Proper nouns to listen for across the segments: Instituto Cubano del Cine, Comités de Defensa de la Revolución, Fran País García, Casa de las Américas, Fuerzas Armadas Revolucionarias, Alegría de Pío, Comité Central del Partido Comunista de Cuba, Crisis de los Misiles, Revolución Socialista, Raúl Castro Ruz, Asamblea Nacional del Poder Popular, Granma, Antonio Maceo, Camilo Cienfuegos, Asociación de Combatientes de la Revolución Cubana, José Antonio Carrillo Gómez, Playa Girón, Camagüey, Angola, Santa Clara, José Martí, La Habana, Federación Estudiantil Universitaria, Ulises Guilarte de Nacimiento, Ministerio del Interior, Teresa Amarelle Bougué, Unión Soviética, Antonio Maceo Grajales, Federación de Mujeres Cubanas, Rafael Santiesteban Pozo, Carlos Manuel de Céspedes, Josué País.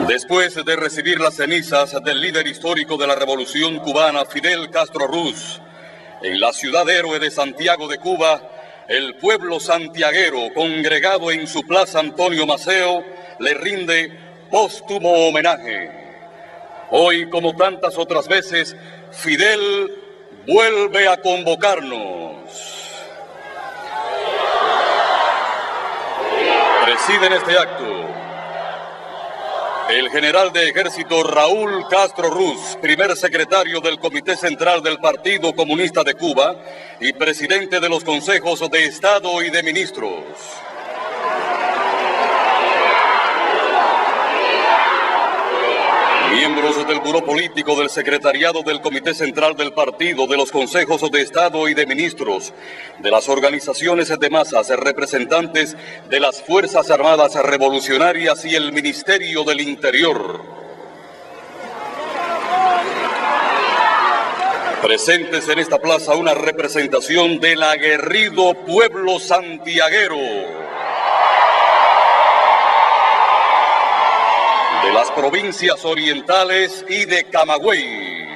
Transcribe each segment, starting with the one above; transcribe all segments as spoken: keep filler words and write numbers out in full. Después de recibir las cenizas del líder histórico de la Revolución Cubana, Fidel Castro Ruz, en la ciudad héroe de Santiago de Cuba, el pueblo santiaguero, congregado en su plaza Antonio Maceo, le rinde póstumo homenaje. Hoy, como tantas otras veces, Fidel vuelve a convocarnos. Presiden este acto el general de ejército Raúl Castro Ruz, primer secretario del Comité Central del Partido Comunista de Cuba y presidente de los Consejos de Estado y de Ministros. Miembros del Buró Político, del Secretariado del Comité Central del Partido, de los Consejos de Estado y de Ministros, de las organizaciones de masas, representantes de las Fuerzas Armadas Revolucionarias y el Ministerio del Interior. Presentes en esta plaza una representación del aguerrido pueblo santiaguero, de las provincias orientales y de Camagüey.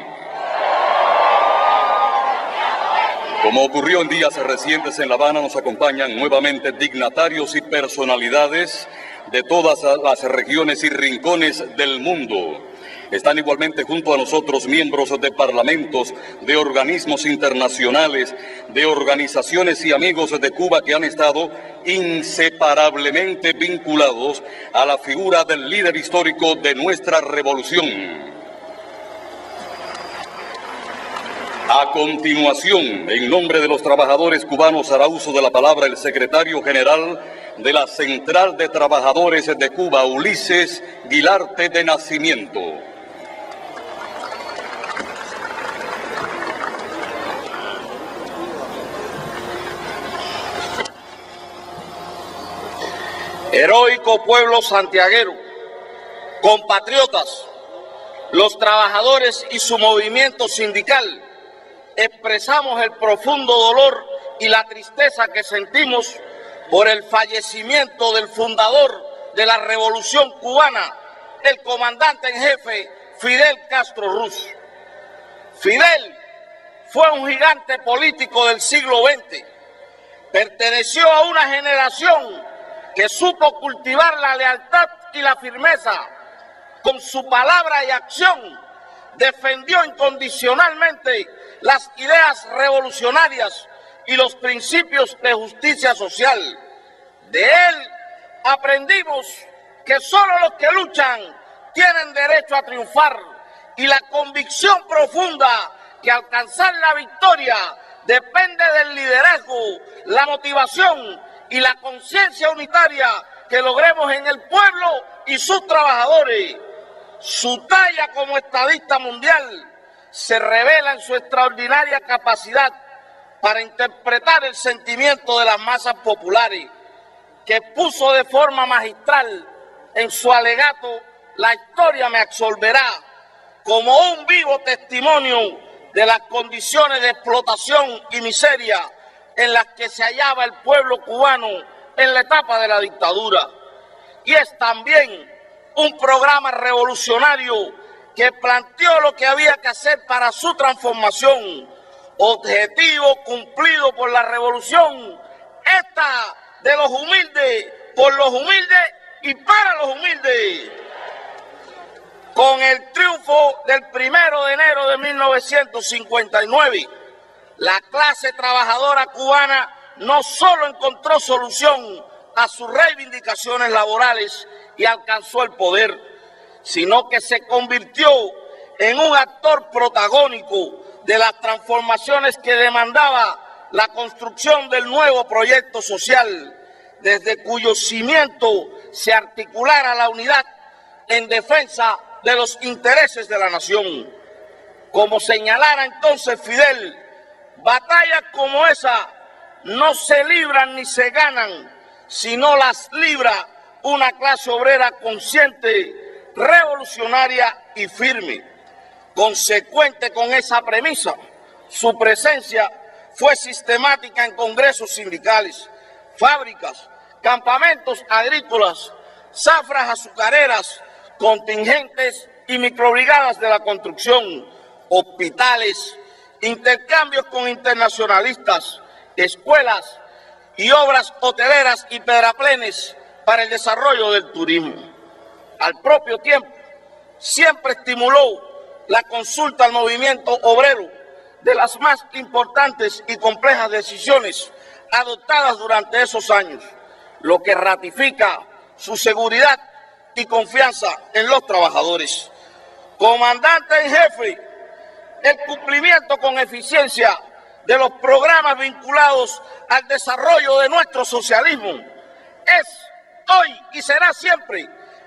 Como ocurrió en días recientes en La Habana, nos acompañan nuevamente dignatarios y personalidades de todas las regiones y rincones del mundo. Están igualmente junto a nosotros miembros de parlamentos, de organismos internacionales, de organizaciones y amigos de Cuba que han estado inseparablemente vinculados a la figura del líder histórico de nuestra revolución. A continuación, en nombre de los trabajadores cubanos, hará uso de la palabra el secretario general de la Central de Trabajadores de Cuba, Ulises Guilarte de Nacimiento. Heroico pueblo santiaguero, compatriotas, los trabajadores y su movimiento sindical, expresamos el profundo dolor y la tristeza que sentimos por el fallecimiento del fundador de la Revolución Cubana, el comandante en jefe Fidel Castro Ruz. Fidel fue un gigante político del siglo veinte, perteneció a una generación que supo cultivar la lealtad y la firmeza. Con su palabra y acción defendió incondicionalmente las ideas revolucionarias y los principios de justicia social. De él aprendimos que solo los que luchan tienen derecho a triunfar, y la convicción profunda que alcanzar la victoria depende del liderazgo, la motivación y la conciencia unitaria que logremos en el pueblo y sus trabajadores. Su talla como estadista mundial se revela en su extraordinaria capacidad para interpretar el sentimiento de las masas populares, que puso de forma magistral en su alegato "La historia me absolverá", como un vivo testimonio de las condiciones de explotación y miseria en las que se hallaba el pueblo cubano en la etapa de la dictadura. Y es también un programa revolucionario que planteó lo que había que hacer para su transformación, objetivo cumplido por la revolución, esta de los humildes, por los humildes y para los humildes. Con el triunfo del primero de enero de mil novecientos cincuenta y nueve, la clase trabajadora cubana no solo encontró solución a sus reivindicaciones laborales y alcanzó el poder, sino que se convirtió en un actor protagónico de las transformaciones que demandaba la construcción del nuevo proyecto social, desde cuyo cimiento se articulara la unidad en defensa de los intereses de la nación. Como señalara entonces Fidel, batallas como esa no se libran ni se ganan, sino las libra una clase obrera consciente, revolucionaria y firme. Consecuente con esa premisa, su presencia fue sistemática en congresos sindicales, fábricas, campamentos agrícolas, zafras azucareras, contingentes y microbrigadas de la construcción, hospitales, intercambios con internacionalistas, escuelas y obras hoteleras y pedraplenes para el desarrollo del turismo. Al propio tiempo, siempre estimuló la consulta al movimiento obrero de las más importantes y complejas decisiones adoptadas durante esos años, lo que ratifica su seguridad y confianza en los trabajadores. Comandante en jefe, el cumplimiento con eficiencia de los programas vinculados al desarrollo de nuestro socialismo es hoy y será siempre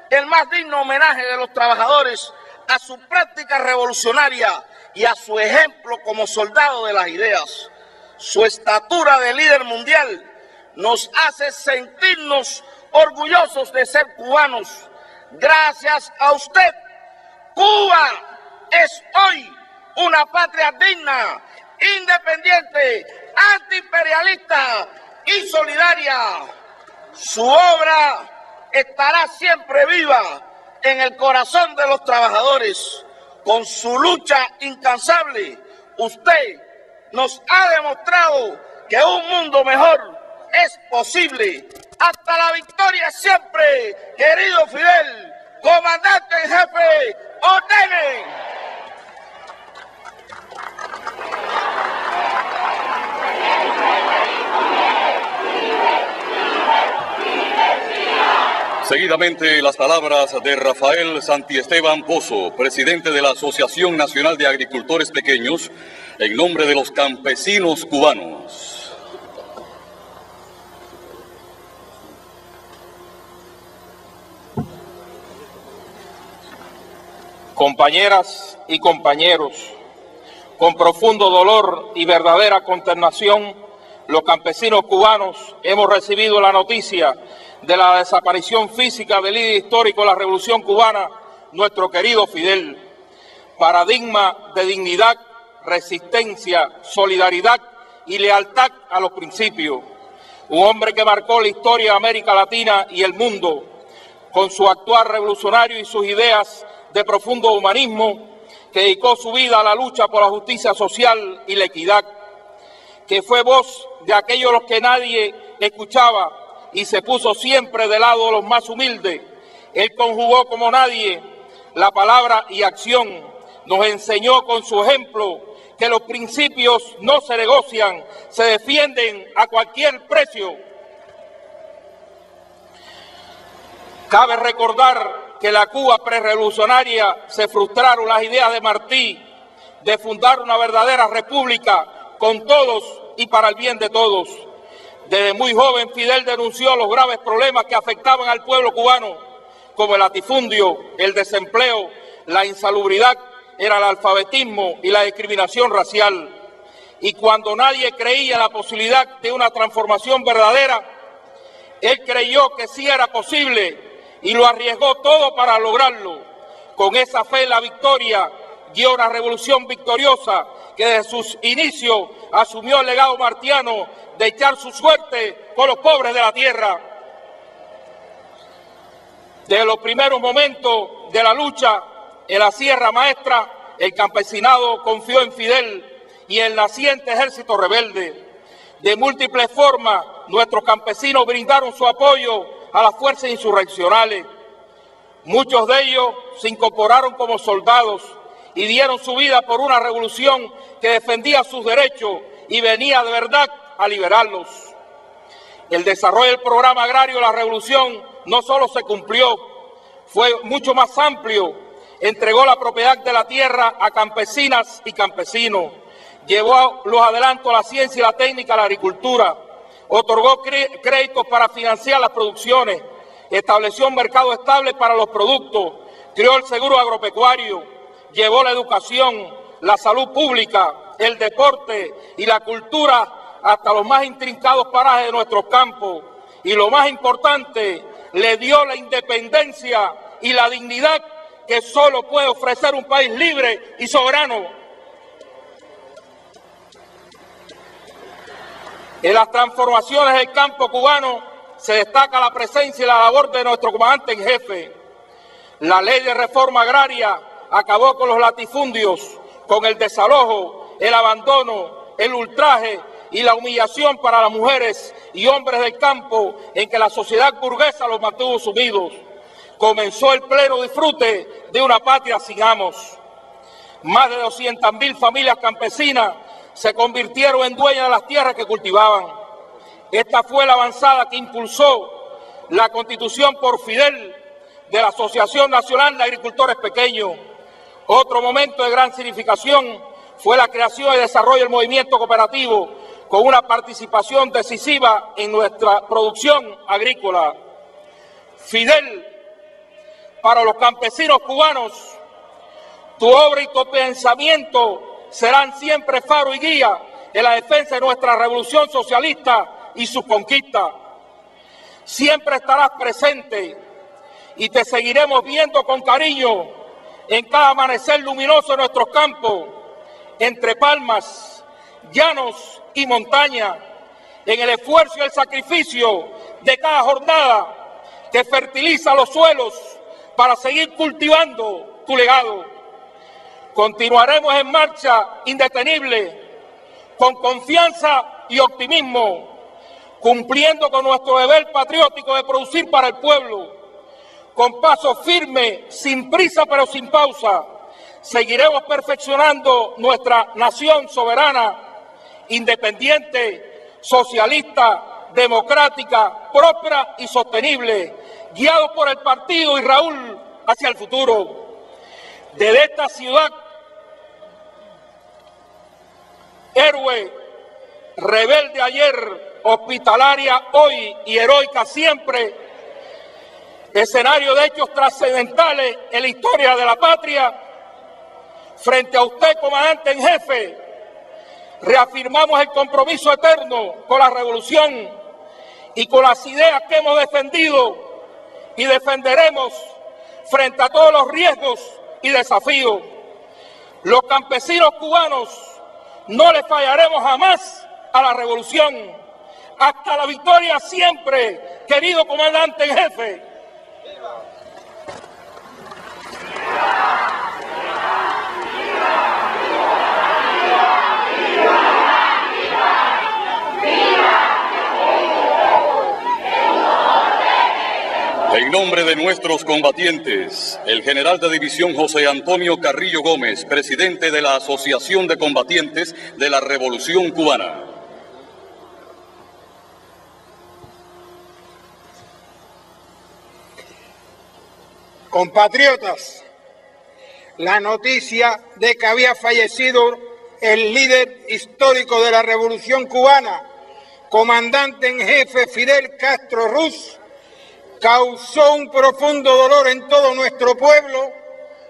el más digno homenaje de los trabajadores a su práctica revolucionaria y a su ejemplo como soldado de las ideas. Su estatura de líder mundial nos hace sentirnos orgullosos de ser cubanos. Gracias a usted, Cuba es hoy una patria digna, independiente, antiimperialista y solidaria. Su obra estará siempre viva en el corazón de los trabajadores. Con su lucha incansable, usted nos ha demostrado que un mundo mejor es posible. Hasta la victoria siempre, querido Fidel, comandante en jefe, ordenen. Seguidamente las palabras de Rafael Santiesteban Pozo, presidente de la Asociación Nacional de Agricultores Pequeños, en nombre de los campesinos cubanos. Compañeras y compañeros, con profundo dolor y verdadera consternación, los campesinos cubanos hemos recibido la noticia de la desaparición física del líder histórico de la Revolución Cubana, nuestro querido Fidel, paradigma de dignidad, resistencia, solidaridad y lealtad a los principios. Un hombre que marcó la historia de América Latina y el mundo, con su actuar revolucionario y sus ideas de profundo humanismo, que dedicó su vida a la lucha por la justicia social y la equidad, que fue voz de aquellos los que nadie escuchaba y se puso siempre del lado de los más humildes. Él conjugó como nadie la palabra y acción, nos enseñó con su ejemplo que los principios no se negocian, se defienden a cualquier precio. Cabe recordar que la Cuba prerevolucionaria se frustraron las ideas de Martí de fundar una verdadera república con todos y para el bien de todos. Desde muy joven Fidel denunció los graves problemas que afectaban al pueblo cubano, como el latifundio, el desempleo, la insalubridad, el analfabetismo y la discriminación racial. Y cuando nadie creía en la posibilidad de una transformación verdadera, él creyó que sí era posible y lo arriesgó todo para lograrlo. Con esa fe en la victoria, guió una revolución victoriosa que desde sus inicios asumió el legado martiano de echar su suerte con los pobres de la tierra. Desde los primeros momentos de la lucha en la Sierra Maestra, el campesinado confió en Fidel y el naciente ejército rebelde. De múltiples formas, nuestros campesinos brindaron su apoyo a las fuerzas insurreccionales. Muchos de ellos se incorporaron como soldados y dieron su vida por una revolución que defendía sus derechos y venía de verdad a liberarlos. El desarrollo del programa agrario de la revolución no solo se cumplió, fue mucho más amplio. Entregó la propiedad de la tierra a campesinas y campesinos, llevó los adelantos a la ciencia y la técnica a la agricultura, otorgó créditos para financiar las producciones, estableció un mercado estable para los productos, creó el seguro agropecuario, llevó la educación, la salud pública, el deporte y la cultura hasta los más intrincados parajes de nuestros campos. Y lo más importante, le dio la independencia y la dignidad que solo puede ofrecer un país libre y soberano. En las transformaciones del campo cubano se destaca la presencia y la labor de nuestro comandante en jefe. La ley de reforma agraria acabó con los latifundios, con el desalojo, el abandono, el ultraje y la humillación para las mujeres y hombres del campo en que la sociedad burguesa los mantuvo sumidos. Comenzó el pleno disfrute de una patria sin amos. Más de doscientas mil familias campesinas se convirtieron en dueñas de las tierras que cultivaban. Esta fue la avanzada que impulsó la constitución por Fidel de la Asociación Nacional de Agricultores Pequeños. Otro momento de gran significación fue la creación y desarrollo del movimiento cooperativo con una participación decisiva en nuestra producción agrícola. Fidel, para los campesinos cubanos, tu obra y tu pensamiento serán siempre faro y guía en la defensa de nuestra revolución socialista y sus conquistas. Siempre estarás presente y te seguiremos viendo con cariño en cada amanecer luminoso de nuestros campos, entre palmas, llanos y montañas, en el esfuerzo y el sacrificio de cada jornada que fertiliza los suelos para seguir cultivando tu legado. Continuaremos en marcha indetenible, con confianza y optimismo, cumpliendo con nuestro deber patriótico de producir para el pueblo. Con paso firme, sin prisa pero sin pausa, seguiremos perfeccionando nuestra nación soberana, independiente, socialista, democrática, próspera y sostenible, guiados por el partido y Raúl hacia el futuro. Desde esta ciudad, héroe, rebelde ayer, hospitalaria hoy y heroica siempre, escenario de hechos trascendentales en la historia de la patria, frente a usted, comandante en jefe, reafirmamos el compromiso eterno con la revolución y con las ideas que hemos defendido y defenderemos frente a todos los riesgos y desafíos. Los campesinos cubanos no les fallaremos jamás a la revolución. Hasta la victoria siempre, querido comandante en jefe. En nombre de nuestros combatientes, el general de división José Antonio Carrillo Gómez, presidente de la Asociación de Combatientes de la Revolución Cubana. Compatriotas, la noticia de que había fallecido el líder histórico de la Revolución Cubana, comandante en jefe Fidel Castro Ruz, causó un profundo dolor en todo nuestro pueblo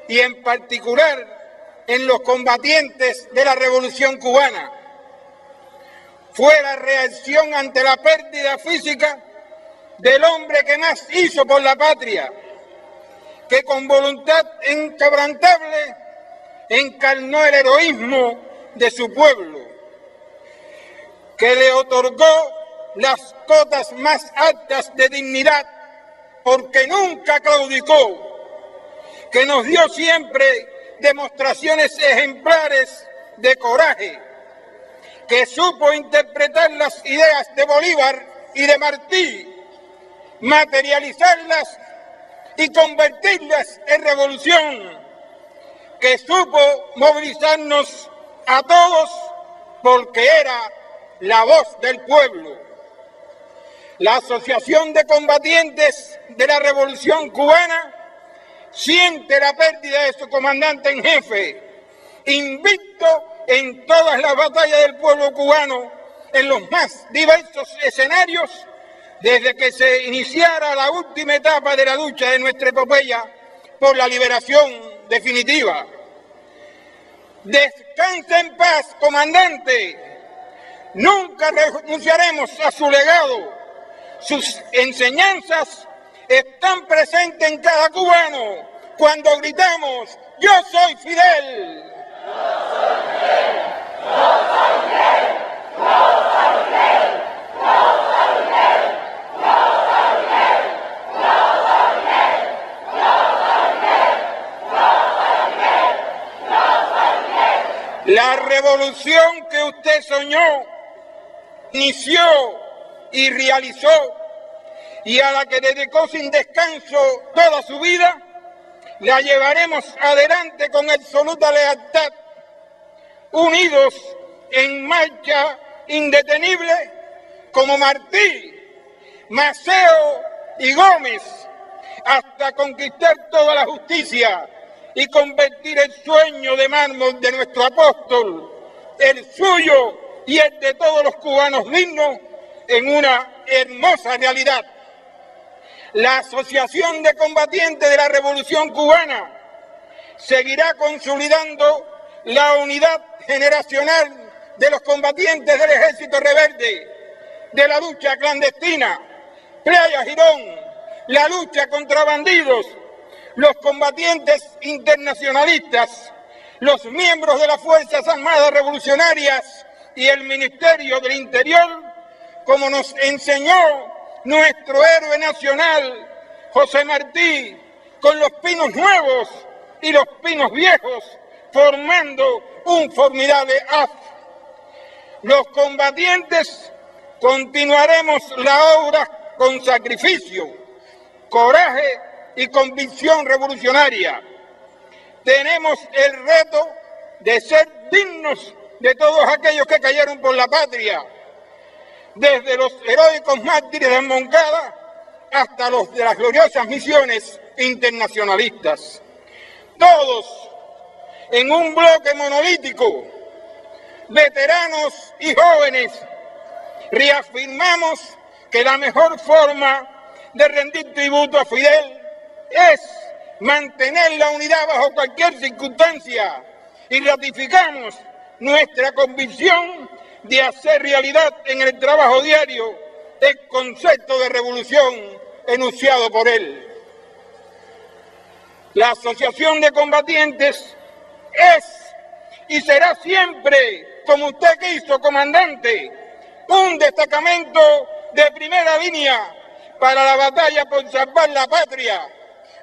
y en particular en los combatientes de la Revolución Cubana. Fue la reacción ante la pérdida física del hombre que más hizo por la patria, que con voluntad inquebrantable encarnó el heroísmo de su pueblo, que le otorgó las cotas más altas de dignidad, porque nunca claudicó, que nos dio siempre demostraciones ejemplares de coraje, que supo interpretar las ideas de Bolívar y de Martí, materializarlas y convertirlas en revolución, que supo movilizarnos a todos porque era la voz del pueblo. La Asociación de Combatientes de la Revolución Cubana siente la pérdida de su comandante en jefe, invicto en todas las batallas del pueblo cubano, en los más diversos escenarios, desde que se iniciara la última etapa de la lucha de nuestra epopeya por la liberación definitiva. Descansa en paz, comandante. Nunca renunciaremos a su legado. Sus enseñanzas están presentes en cada cubano cuando gritamos: yo soy Fidel. Yo soy Fidel, yo soy Fidel, yo soy Fidel, yo soy Fidel, yo soy Fidel, yo soy Fidel, yo soy Fidel. La revolución que usted soñó, inició y realizó, y a la que dedicó sin descanso toda su vida, la llevaremos adelante con absoluta lealtad, unidos en marcha indetenible como Martí, Maceo y Gómez, hasta conquistar toda la justicia y convertir el sueño de mármol de nuestro apóstol, el suyo y el de todos los cubanos dignos, en una hermosa realidad. La Asociación de Combatientes de la Revolución Cubana seguirá consolidando la unidad generacional de los combatientes del Ejército Rebelde, de la lucha clandestina, Playa Girón, la lucha contra bandidos, los combatientes internacionalistas, los miembros de las Fuerzas Armadas Revolucionarias y el Ministerio del Interior, como nos enseñó nuestro héroe nacional, José Martí, con los pinos nuevos y los pinos viejos, formando un formidable A F. Los combatientes continuaremos la obra con sacrificio, coraje y convicción revolucionaria. Tenemos el reto de ser dignos de todos aquellos que cayeron por la patria, desde los heroicos mártires de Moncada hasta los de las gloriosas misiones internacionalistas. Todos en un bloque monolítico, veteranos y jóvenes, reafirmamos que la mejor forma de rendir tributo a Fidel es mantener la unidad bajo cualquier circunstancia, y ratificamos nuestra convicción de hacer realidad en el trabajo diario el concepto de revolución enunciado por él. La Asociación de Combatientes es y será siempre, como usted quiso, comandante, un destacamento de primera línea para la batalla por salvar la patria,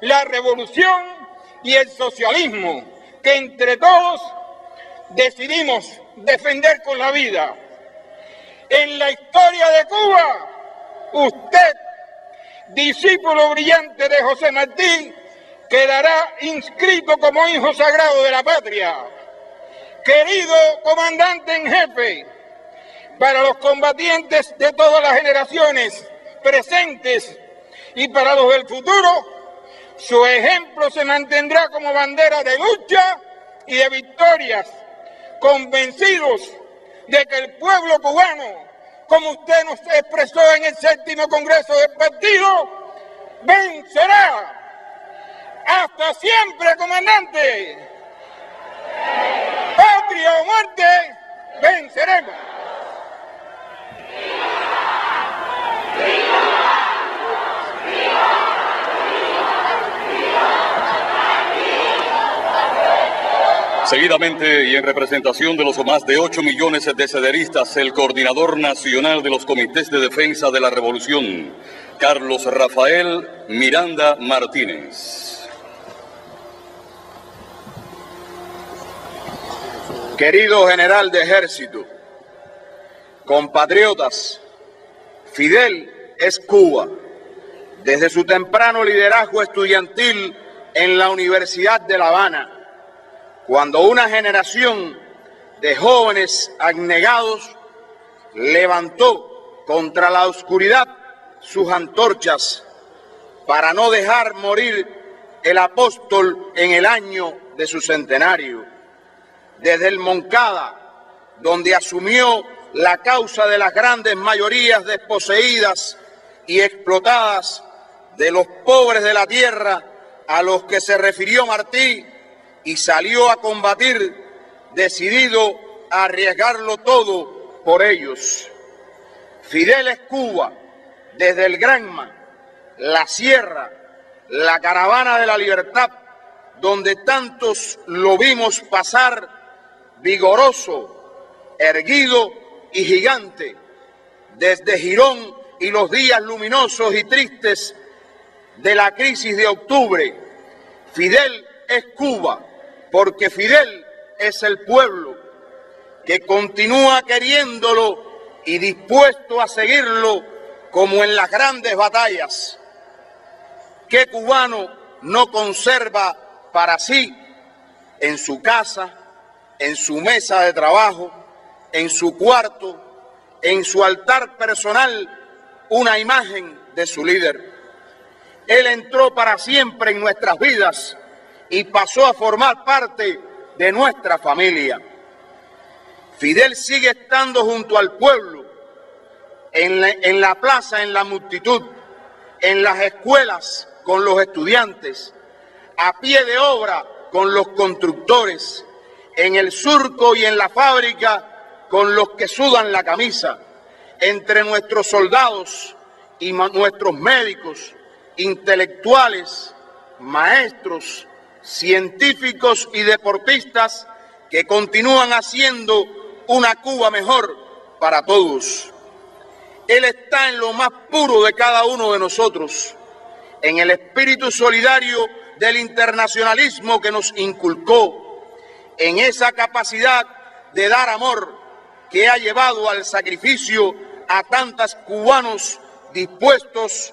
la revolución y el socialismo, que entre todos decidimos defender con la vida. En la historia de Cuba, usted, discípulo brillante de José Martí, quedará inscrito como hijo sagrado de la patria. Querido comandante en jefe, para los combatientes de todas las generaciones presentes y para los del futuro, su ejemplo se mantendrá como bandera de lucha y de victorias, convencidos de que el pueblo cubano, como usted nos expresó en el séptimo Congreso del Partido, vencerá. ¡Hasta siempre, comandante! ¡Patria o muerte, venceremos! ¡Viva! ¡Viva! ¡Viva! Seguidamente, y en representación de los más de ocho millones de sederistas, el coordinador nacional de los Comités de Defensa de la Revolución, Carlos Rafael Miranda Martínez. Querido general de ejército, compatriotas, Fidel es Cuba. Desde su temprano liderazgo estudiantil en la Universidad de La Habana, cuando una generación de jóvenes abnegados levantó contra la oscuridad sus antorchas para no dejar morir el apóstol en el año de su centenario. Desde el Moncada, donde asumió la causa de las grandes mayorías desposeídas y explotadas, de los pobres de la tierra a los que se refirió Martí, y salió a combatir, decidido a arriesgarlo todo por ellos. Fidel es Cuba, desde el Granma, la Sierra, la Caravana de la Libertad, donde tantos lo vimos pasar vigoroso, erguido y gigante, desde Girón y los días luminosos y tristes de la crisis de octubre. Fidel es Cuba, porque Fidel es el pueblo, que continúa queriéndolo y dispuesto a seguirlo como en las grandes batallas. ¿Qué cubano no conserva para sí, en su casa, en su mesa de trabajo, en su cuarto, en su altar personal, una imagen de su líder? Él entró para siempre en nuestras vidas y pasó a formar parte de nuestra familia. Fidel sigue estando junto al pueblo, en la, en la plaza, en la multitud, en las escuelas con los estudiantes, a pie de obra con los constructores, en el surco y en la fábrica con los que sudan la camisa, entre nuestros soldados y nuestros médicos, intelectuales, maestros, científicos y deportistas que continúan haciendo una Cuba mejor para todos. Él está en lo más puro de cada uno de nosotros, en el espíritu solidario del internacionalismo que nos inculcó, en esa capacidad de dar amor que ha llevado al sacrificio a tantos cubanos dispuestos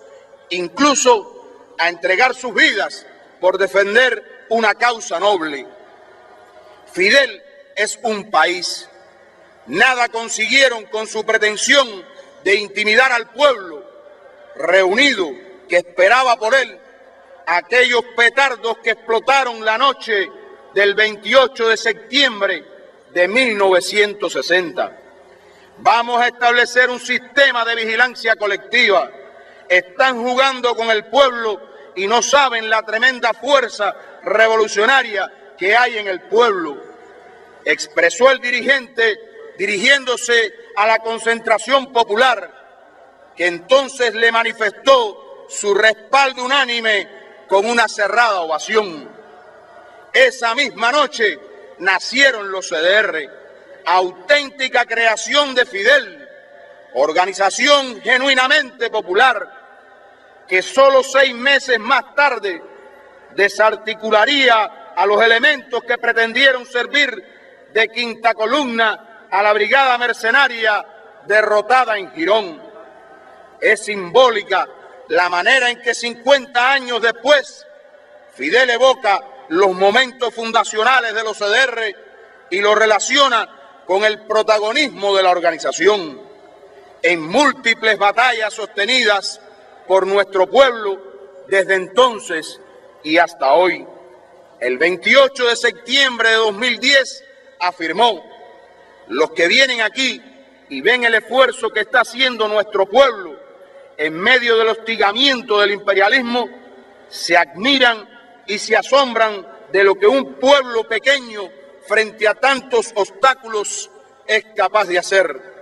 incluso a entregar sus vidas por defender una causa noble. Fidel es un país. Nada consiguieron con su pretensión de intimidar al pueblo reunido que esperaba por él, aquellos petardos que explotaron la noche del veintiocho de septiembre de mil novecientos sesenta. Vamos a establecer un sistema de vigilancia colectiva. Están jugando con el pueblo y no saben la tremenda fuerza revolucionaria que hay en el pueblo, expresó el dirigente dirigiéndose a la concentración popular, que entonces le manifestó su respaldo unánime con una cerrada ovación. Esa misma noche nacieron los C D R, auténtica creación de Fidel, organización genuinamente popular, que solo seis meses más tarde desarticularía a los elementos que pretendieron servir de quinta columna a la Brigada Mercenaria derrotada en Girón. Es simbólica la manera en que cincuenta años después Fidel evoca los momentos fundacionales de los C D R y los relaciona con el protagonismo de la organización. En múltiples batallas sostenidas por nuestro pueblo desde entonces y hasta hoy, el veintiocho de septiembre de dos mil diez afirmó: los que vienen aquí y ven el esfuerzo que está haciendo nuestro pueblo en medio del hostigamiento del imperialismo, se admiran y se asombran de lo que un pueblo pequeño frente a tantos obstáculos es capaz de hacer.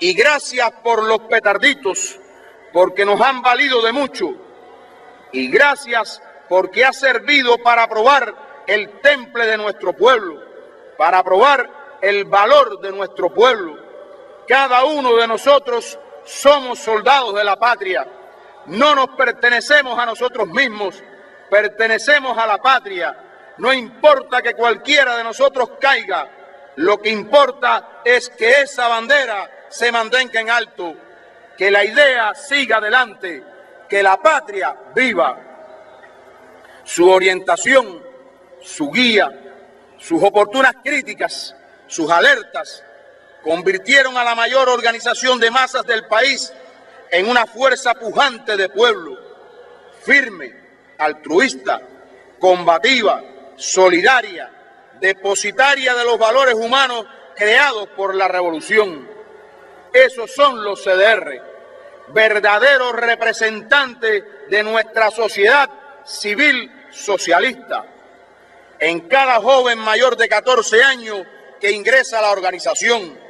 Y gracias por los petarditos, porque nos han valido de mucho. Y gracias porque ha servido para probar el temple de nuestro pueblo, para probar el valor de nuestro pueblo. Cada uno de nosotros somos soldados de la patria. No nos pertenecemos a nosotros mismos, pertenecemos a la patria. No importa que cualquiera de nosotros caiga, lo que importa es que esa bandera se mantenga en alto, que la idea siga adelante, que la patria viva. Su orientación, su guía, sus oportunas críticas, sus alertas, convirtieron a la mayor organización de masas del país en una fuerza pujante de pueblo, firme, altruista, combativa, solidaria, depositaria de los valores humanos creados por la revolución. Esos son los C D R, verdaderos representantes de nuestra sociedad civil socialista. En cada joven mayor de catorce años que ingresa a la organización,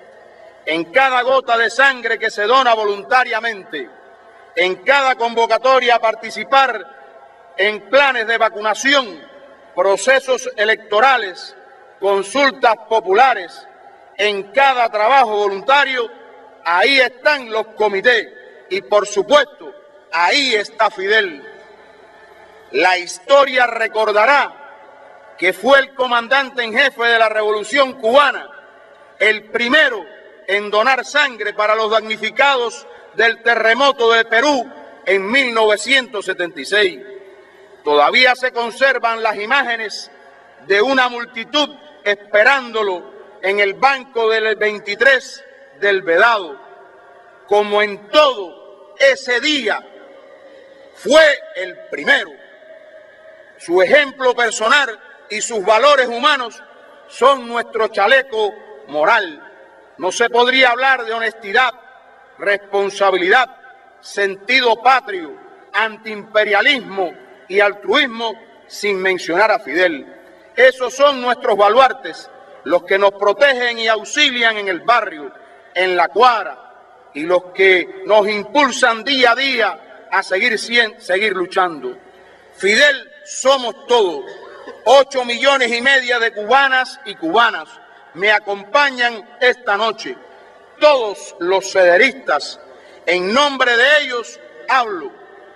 en cada gota de sangre que se dona voluntariamente, en cada convocatoria a participar en planes de vacunación, procesos electorales, consultas populares, en cada trabajo voluntario, ahí están los comités y, por supuesto, ahí está Fidel. La historia recordará que fue el comandante en jefe de la Revolución Cubana, el primero en donar sangre para los damnificados del terremoto de Perú en mil novecientos setenta y seis. Todavía se conservan las imágenes de una multitud esperándolo en el banco del veintitrés del Vedado. Como en todo, ese día fue el primero. Su ejemplo personal y sus valores humanos son nuestro chaleco moral. No se podría hablar de honestidad, responsabilidad, sentido patrio, antiimperialismo y altruismo sin mencionar a Fidel. Esos son nuestros baluartes, los que nos protegen y auxilian en el barrio, en la cuadra, y los que nos impulsan día a día a seguir, seguir luchando. Fidel somos todos. Ocho millones y media de cubanas y cubanas me acompañan esta noche. Todos los cederistas, en nombre de ellos hablo,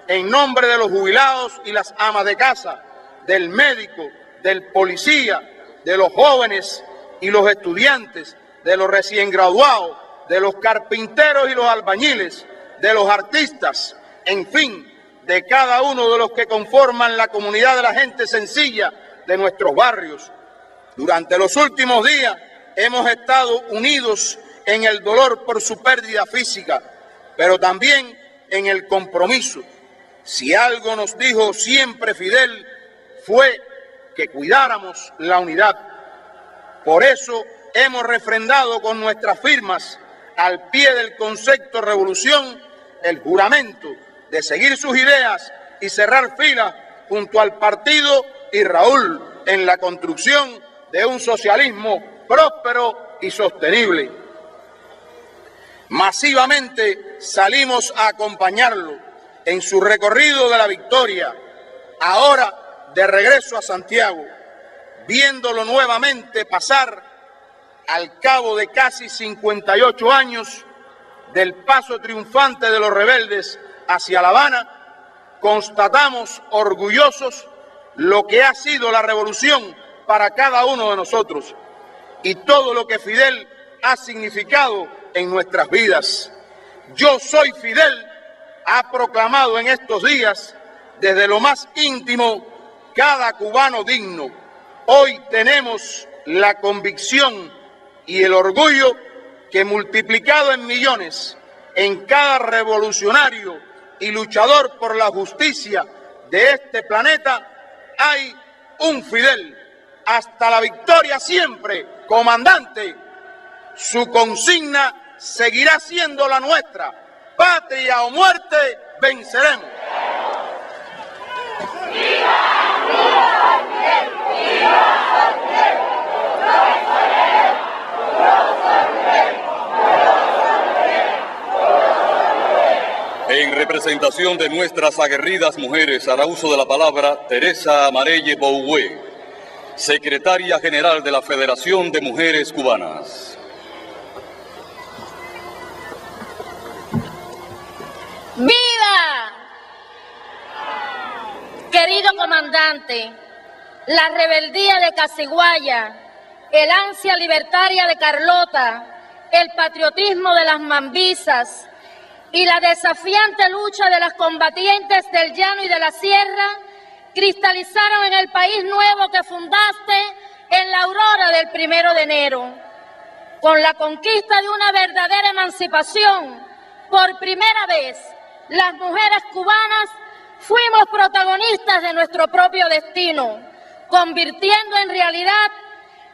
en nombre de los jubilados y las amas de casa, del médico, del policía, de los jóvenes y los estudiantes, de los recién graduados, de los carpinteros y los albañiles, de los artistas, en fin, de cada uno de los que conforman la comunidad de la gente sencilla de nuestros barrios. Durante los últimos días hemos estado unidos en el dolor por su pérdida física, pero también en el compromiso. Si algo nos dijo siempre Fidel, fue que cuidáramos la unidad. Por eso hemos refrendado con nuestras firmas, al pie del concepto revolución, el juramento de seguir sus ideas y cerrar filas junto al partido y Raúl en la construcción de un socialismo próspero y sostenible. Masivamente salimos a acompañarlo en su recorrido de la victoria, ahora de regreso a Santiago, viéndolo nuevamente pasar al cabo de casi cincuenta y ocho años del paso triunfante de los rebeldes hacia La Habana, constatamos orgullosos lo que ha sido la revolución para cada uno de nosotros y todo lo que Fidel ha significado en nuestras vidas. Yo soy Fidel, ha proclamado en estos días, desde lo más íntimo, cada cubano digno. Hoy tenemos la convicción y el orgullo que multiplicado en millones, en cada revolucionario y luchador por la justicia de este planeta, hay un Fidel. Hasta la victoria siempre, comandante. Su consigna seguirá siendo la nuestra. Patria o muerte, venceremos. ¡Viva, viva, Fidel! ¡Viva, Fidel! ¡Viva, Fidel! ¡Viva, Fidel! En representación de nuestras aguerridas mujeres, hará uso de la palabra Teresa Amarelle Bougué, secretaria general de la Federación de Mujeres Cubanas. ¡Viva! Querido comandante, la rebeldía de Casiguaya, el ansia libertaria de Carlota, el patriotismo de las mambisas y la desafiante lucha de las combatientes del llano y de la sierra cristalizaron en el país nuevo que fundaste en la aurora del primero de enero. Con la conquista de una verdadera emancipación, por primera vez, las mujeres cubanas fuimos protagonistas de nuestro propio destino, convirtiendo en realidad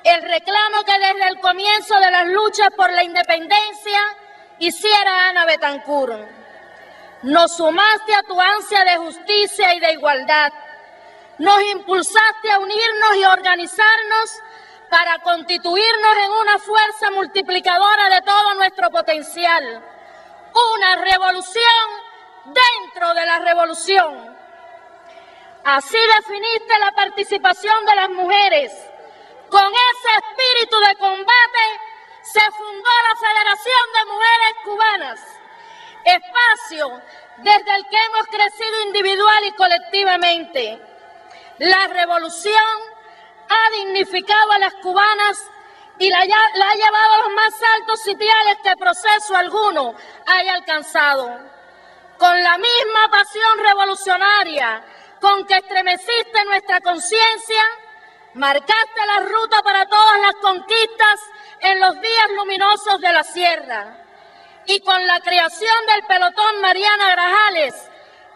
el reclamo que desde el comienzo de las luchas por la independencia hiciera Ana Betancur. Nos sumaste a tu ansia de justicia y de igualdad. Nos impulsaste a unirnos y organizarnos para constituirnos en una fuerza multiplicadora de todo nuestro potencial. Una revolución dentro de la revolución. Así definiste la participación de las mujeres. Con ese espíritu de combate se fundó la Federación de Mujeres Cubanas, espacio desde el que hemos crecido individual y colectivamente. La revolución ha dignificado a las cubanas y la, la ha llevado a los más altos sitiales que proceso alguno haya alcanzado. Con la misma pasión revolucionaria con que estremeciste nuestra conciencia, marcaste la ruta para todas las conquistas en los días luminosos de la sierra. Y con la creación del pelotón Mariana Grajales,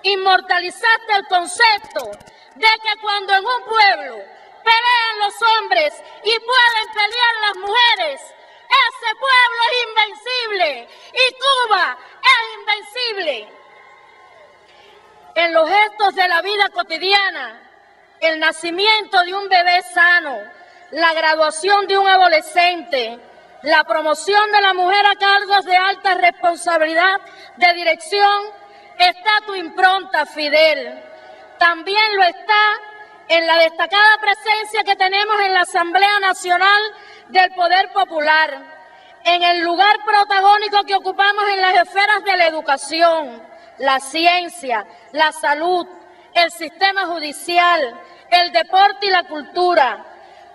inmortalizaste el concepto de que cuando en un pueblo pelean los hombres y pueden pelear las mujeres, ese pueblo es invencible y Cuba es invencible. En los gestos de la vida cotidiana, el nacimiento de un bebé sano, la graduación de un adolescente, la promoción de la mujer a cargos de alta responsabilidad de dirección, está tu impronta, Fidel. También lo está en la destacada presencia que tenemos en la Asamblea Nacional del Poder Popular, en el lugar protagónico que ocupamos en las esferas de la educación, la ciencia, la salud, el sistema judicial, el deporte y la cultura.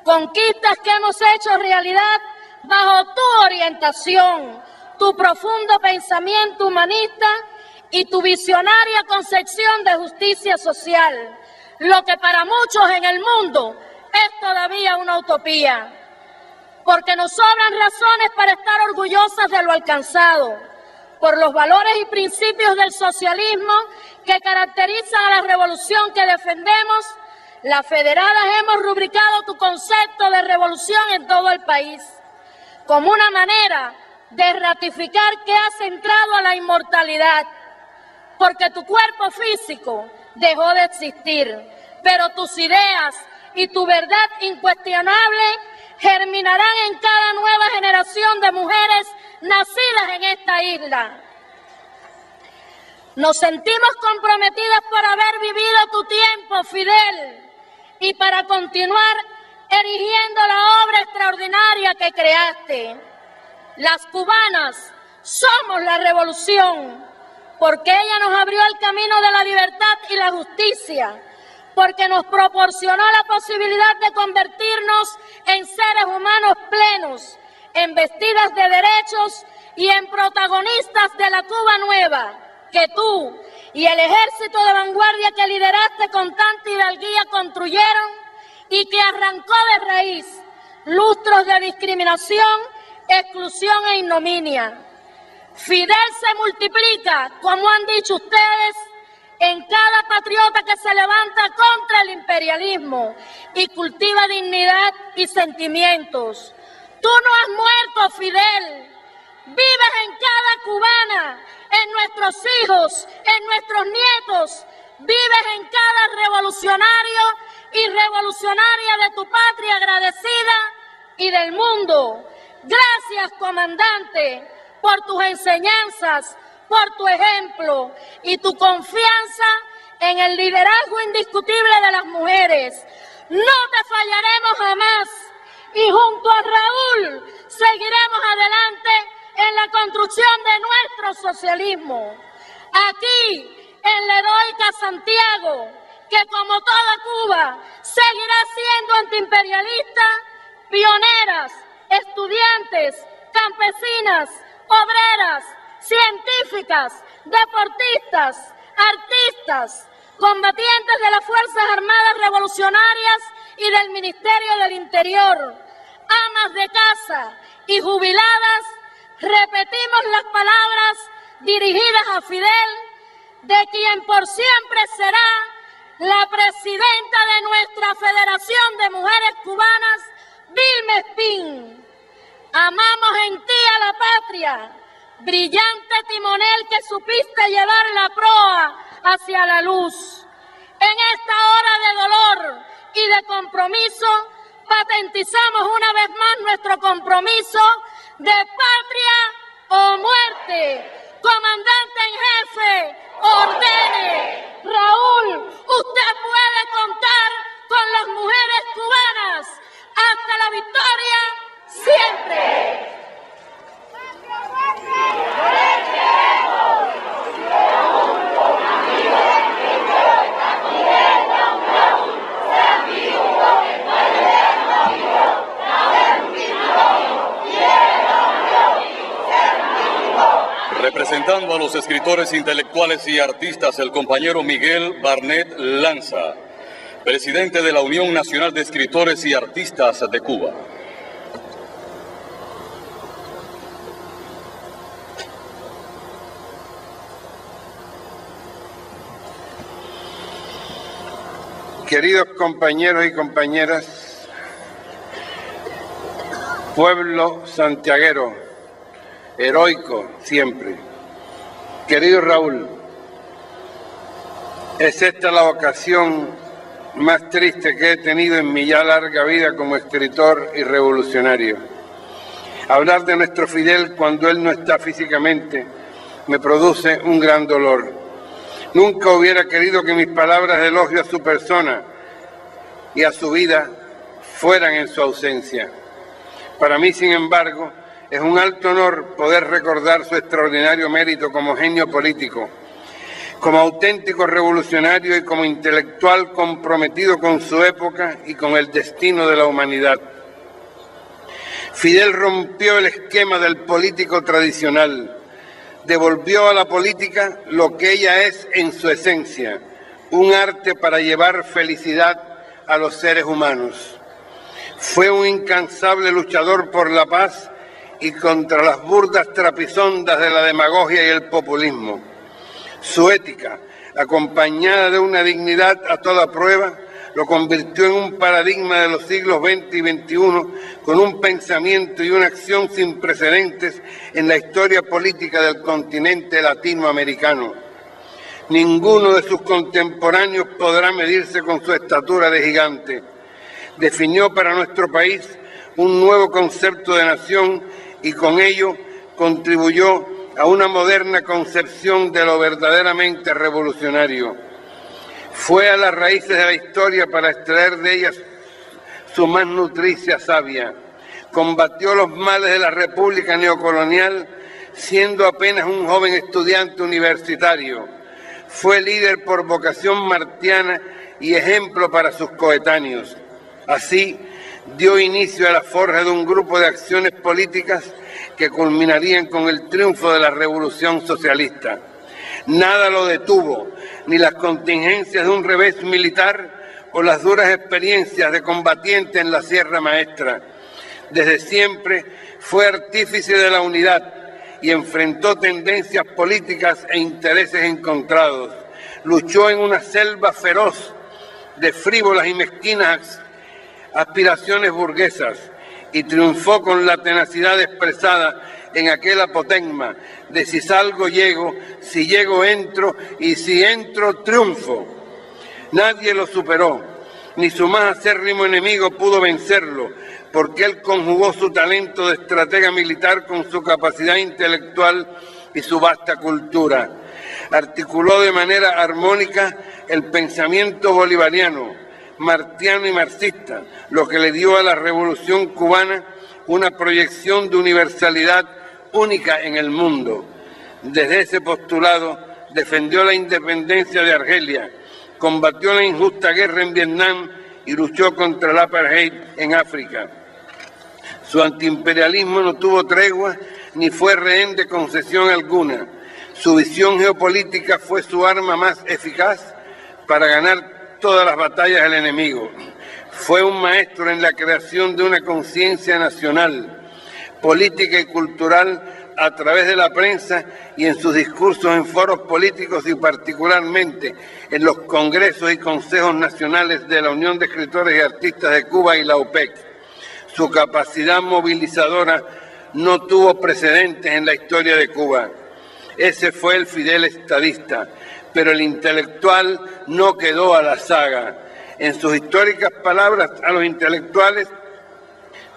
Conquistas que hemos hecho realidad bajo tu orientación, tu profundo pensamiento humanista y tu visionaria concepción de justicia social, lo que para muchos en el mundo es todavía una utopía. Porque nos sobran razones para estar orgullosas de lo alcanzado, por los valores y principios del socialismo que caracterizan a la revolución que defendemos. Las federadas hemos rubricado tu concepto de revolución en todo el país, como una manera de ratificar que has entrado a la inmortalidad, porque tu cuerpo físico dejó de existir, pero tus ideas y tu verdad incuestionable germinarán en cada nueva generación de mujeres nacidas en esta isla. Nos sentimos comprometidas por haber vivido tu tiempo, Fidel, y para continuar erigiendo la obra extraordinaria que creaste. Las cubanas somos la revolución, porque ella nos abrió el camino de la libertad y la justicia, porque nos proporcionó la posibilidad de convertirnos en seres humanos plenos, en vestidas de derechos y en protagonistas de la Cuba nueva, que tú y el ejército de vanguardia que lideraste con tanta hidalguía construyeron, y que arrancó de raíz lustros de discriminación, exclusión e ignominia. Fidel se multiplica, como han dicho ustedes, en cada patriota que se levanta contra el imperialismo y cultiva dignidad y sentimientos. Tú no has muerto, Fidel. Vives en cada cubana, en nuestros hijos, en nuestros nietos. Vives en cada revolucionario y revolucionaria de tu patria agradecida y del mundo. Gracias, comandante, por tus enseñanzas, por tu ejemplo y tu confianza en el liderazgo indiscutible de las mujeres. No te fallaremos jamás y junto a Raúl seguiremos adelante en la construcción de nuestro socialismo. Aquí, en la heroica Santiago, que como toda Cuba seguirá siendo antiimperialista, pioneras, estudiantes, campesinas, obreras, científicas, deportistas, artistas, combatientes de las Fuerzas Armadas Revolucionarias y del Ministerio del Interior, amas de casa y jubiladas, repetimos las palabras dirigidas a Fidel, de quien por siempre será la presidenta de nuestra Federación de Mujeres Cubanas, Vilma Espín. Amamos en ti a la patria, brillante timonel que supiste llevar la proa hacia la luz. En esta hora de dolor y de compromiso, patentizamos una vez más nuestro compromiso de patria o muerte. Comandante en jefe, ordene. Raúl, usted puede contar con las mujeres cubanas. Hasta la victoria, siempre. ¡Fuerte, fuerte! visitando a los escritores intelectuales y artistas, el compañero Miguel Barnett Lanza, presidente de la Unión Nacional de Escritores y Artistas de Cuba. Queridos compañeros y compañeras, pueblo santiaguero, heroico siempre. Querido Raúl, es esta la ocasión más triste que he tenido en mi ya larga vida como escritor y revolucionario. Hablar de nuestro Fidel cuando él no está físicamente me produce un gran dolor. Nunca hubiera querido que mis palabras de elogio a su persona y a su vida fueran en su ausencia. Para mí, sin embargo, es un alto honor poder recordar su extraordinario mérito como genio político, como auténtico revolucionario y como intelectual comprometido con su época y con el destino de la humanidad. Fidel rompió el esquema del político tradicional. Devolvió a la política lo que ella es en su esencia, un arte para llevar felicidad a los seres humanos. Fue un incansable luchador por la paz y contra las burdas trapisondas de la demagogia y el populismo. Su ética, acompañada de una dignidad a toda prueba, lo convirtió en un paradigma de los siglos veinte y veintiuno, con un pensamiento y una acción sin precedentes en la historia política del continente latinoamericano. Ninguno de sus contemporáneos podrá medirse con su estatura de gigante. Definió para nuestro país un nuevo concepto de nación y con ello contribuyó a una moderna concepción de lo verdaderamente revolucionario. Fue a las raíces de la historia para extraer de ellas su más nutricia savia. Combatió los males de la república neocolonial siendo apenas un joven estudiante universitario. Fue líder por vocación martiana y ejemplo para sus coetáneos. Así dio inicio a la forja de un grupo de acciones políticas que culminarían con el triunfo de la Revolución Socialista. Nada lo detuvo, ni las contingencias de un revés militar o las duras experiencias de combatiente en la Sierra Maestra. Desde siempre fue artífice de la unidad y enfrentó tendencias políticas e intereses encontrados. Luchó en una selva feroz de frívolas y mezquinas aspiraciones burguesas y triunfó con la tenacidad expresada en aquel apotegma de si salgo llego, si llego entro y si entro triunfo. Nadie lo superó, ni su más acérrimo enemigo pudo vencerlo, porque él conjugó su talento de estratega militar con su capacidad intelectual y su vasta cultura. Articuló de manera armónica el pensamiento bolivariano, martiano y marxista, lo que le dio a la Revolución Cubana una proyección de universalidad única en el mundo. Desde ese postulado defendió la independencia de Argelia, combatió la injusta guerra en Vietnam y luchó contra el apartheid en África. Su antiimperialismo no tuvo tregua ni fue rehén de concesión alguna. Su visión geopolítica fue su arma más eficaz para ganar todas las batallas del enemigo. Fue un maestro en la creación de una conciencia nacional, política y cultural a través de la prensa y en sus discursos en foros políticos y particularmente en los congresos y consejos nacionales de la Unión de Escritores y Artistas de Cuba y la U P E C. Su capacidad movilizadora no tuvo precedentes en la historia de Cuba. Ese fue el Fidel estadista, pero el intelectual no quedó a la saga. En sus históricas palabras a los intelectuales,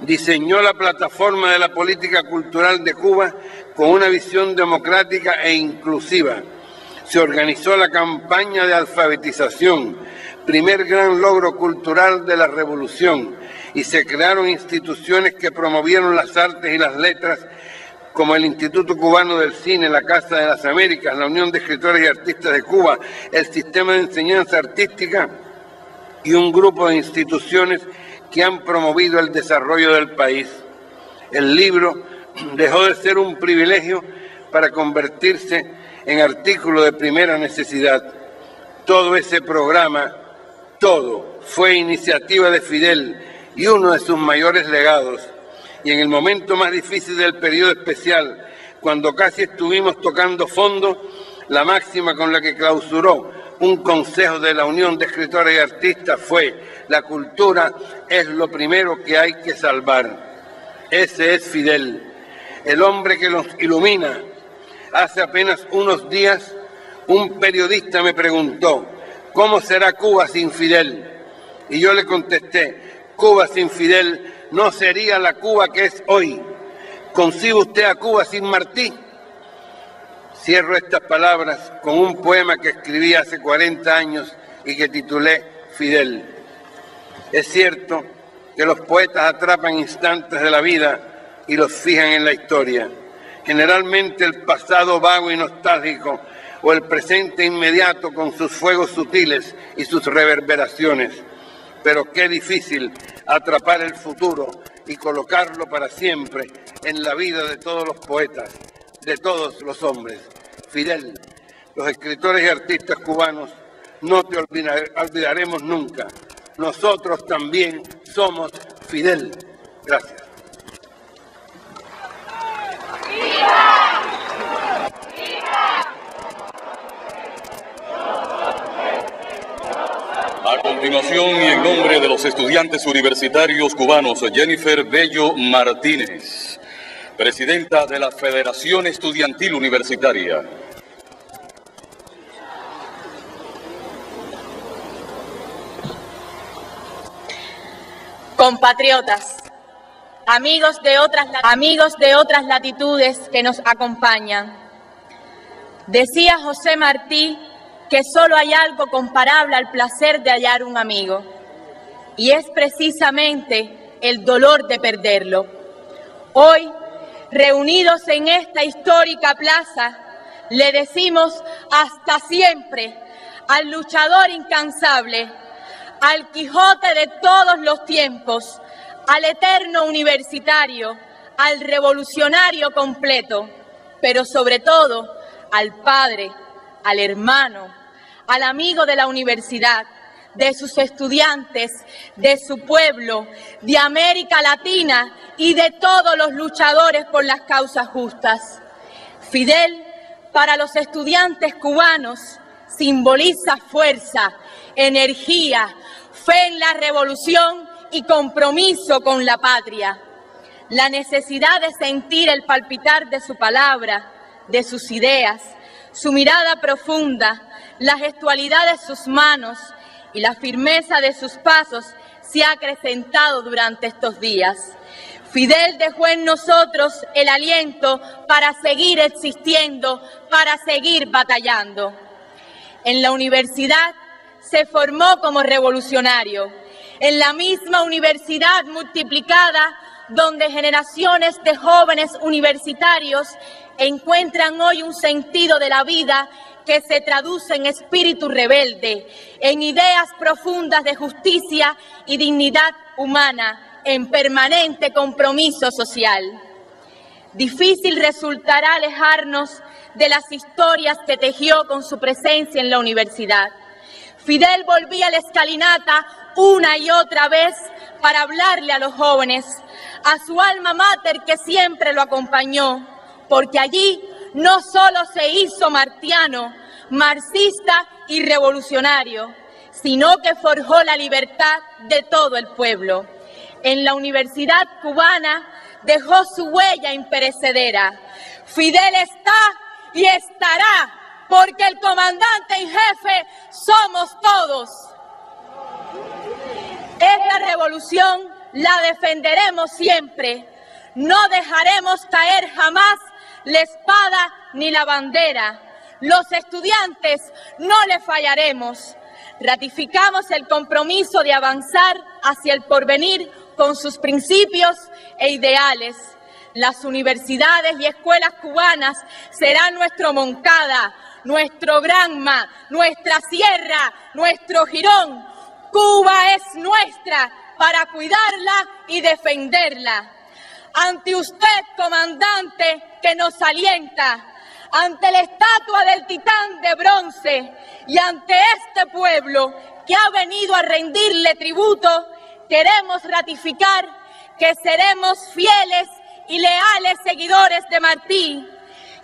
diseñó la plataforma de la política cultural de Cuba con una visión democrática e inclusiva. Se organizó la campaña de alfabetización, primer gran logro cultural de la revolución, y se crearon instituciones que promovieron las artes y las letras, como el Instituto Cubano del Cine, la Casa de las Américas, la Unión de Escritores y Artistas de Cuba, el Sistema de Enseñanza Artística, y un grupo de instituciones que han promovido el desarrollo del país. El libro dejó de ser un privilegio para convertirse en artículo de primera necesidad. Todo ese programa, todo, fue iniciativa de Fidel y uno de sus mayores legados. Y en el momento más difícil del período especial, cuando casi estuvimos tocando fondo, la máxima con la que clausuró un consejo de la Unión de Escritores y Artistas fue: la cultura es lo primero que hay que salvar. Ese es Fidel, el hombre que nos ilumina. Hace apenas unos días un periodista me preguntó: ¿cómo será Cuba sin Fidel? Y yo le contesté: Cuba sin Fidel no sería la Cuba que es hoy. ¿Concibe usted a Cuba sin Martí? Cierro estas palabras con un poema que escribí hace cuarenta años y que titulé Fidel. Es cierto que los poetas atrapan instantes de la vida y los fijan en la historia. Generalmente el pasado vago y nostálgico o el presente inmediato con sus fuegos sutiles y sus reverberaciones. Pero qué difícil atrapar el futuro y colocarlo para siempre en la vida de todos los poetas, de todos los hombres. Fidel, los escritores y artistas cubanos, no te olvidaremos nunca. Nosotros también somos Fidel. Gracias. ¡Viva! ¡Viva! A continuación, y en nombre de los estudiantes universitarios cubanos, Jennifer Bello Martínez, presidenta de la Federación Estudiantil Universitaria. Compatriotas, amigos de otras, amigos de otras latitudes que nos acompañan. Decía José Martí que solo hay algo comparable al placer de hallar un amigo, y es precisamente el dolor de perderlo. Hoy, reunidos en esta histórica plaza, le decimos hasta siempre al luchador incansable, al Quijote de todos los tiempos, al eterno universitario, al revolucionario completo, pero sobre todo al padre, al hermano, al amigo de la universidad, de sus estudiantes, de su pueblo, de América Latina y de todos los luchadores por las causas justas. Fidel, para los estudiantes cubanos, simboliza fuerza, energía, fe en la revolución y compromiso con la patria. La necesidad de sentir el palpitar de su palabra, de sus ideas, su mirada profunda, la gestualidad de sus manos y la firmeza de sus pasos se ha acrecentado durante estos días. Fidel dejó en nosotros el aliento para seguir existiendo, para seguir batallando. En la universidad se formó como revolucionario, en la misma universidad multiplicada donde generaciones de jóvenes universitarios encuentran hoy un sentido de la vida que se traduce en espíritu rebelde, en ideas profundas de justicia y dignidad humana, en permanente compromiso social. Difícil resultará alejarnos de las historias que tejió con su presencia en la universidad. Fidel volvía a la escalinata una y otra vez para hablarle a los jóvenes, a su alma mater que siempre lo acompañó, porque allí no solo se hizo martiano, marxista y revolucionario, sino que forjó la libertad de todo el pueblo. En la universidad cubana dejó su huella imperecedera. Fidel está y estará, porque el comandante en jefe somos todos. Esta revolución la defenderemos siempre. No dejaremos caer jamás la espada ni la bandera. Los estudiantes no le fallaremos. Ratificamos el compromiso de avanzar hacia el porvenir con sus principios e ideales. Las universidades y escuelas cubanas serán nuestro Moncada, nuestro Granma, nuestra Sierra, nuestro Girón. Cuba es nuestra para cuidarla y defenderla. Ante usted, comandante, que nos alienta, ante la estatua del titán de bronce y ante este pueblo que ha venido a rendirle tributo, queremos ratificar que seremos fieles y leales seguidores de Martí,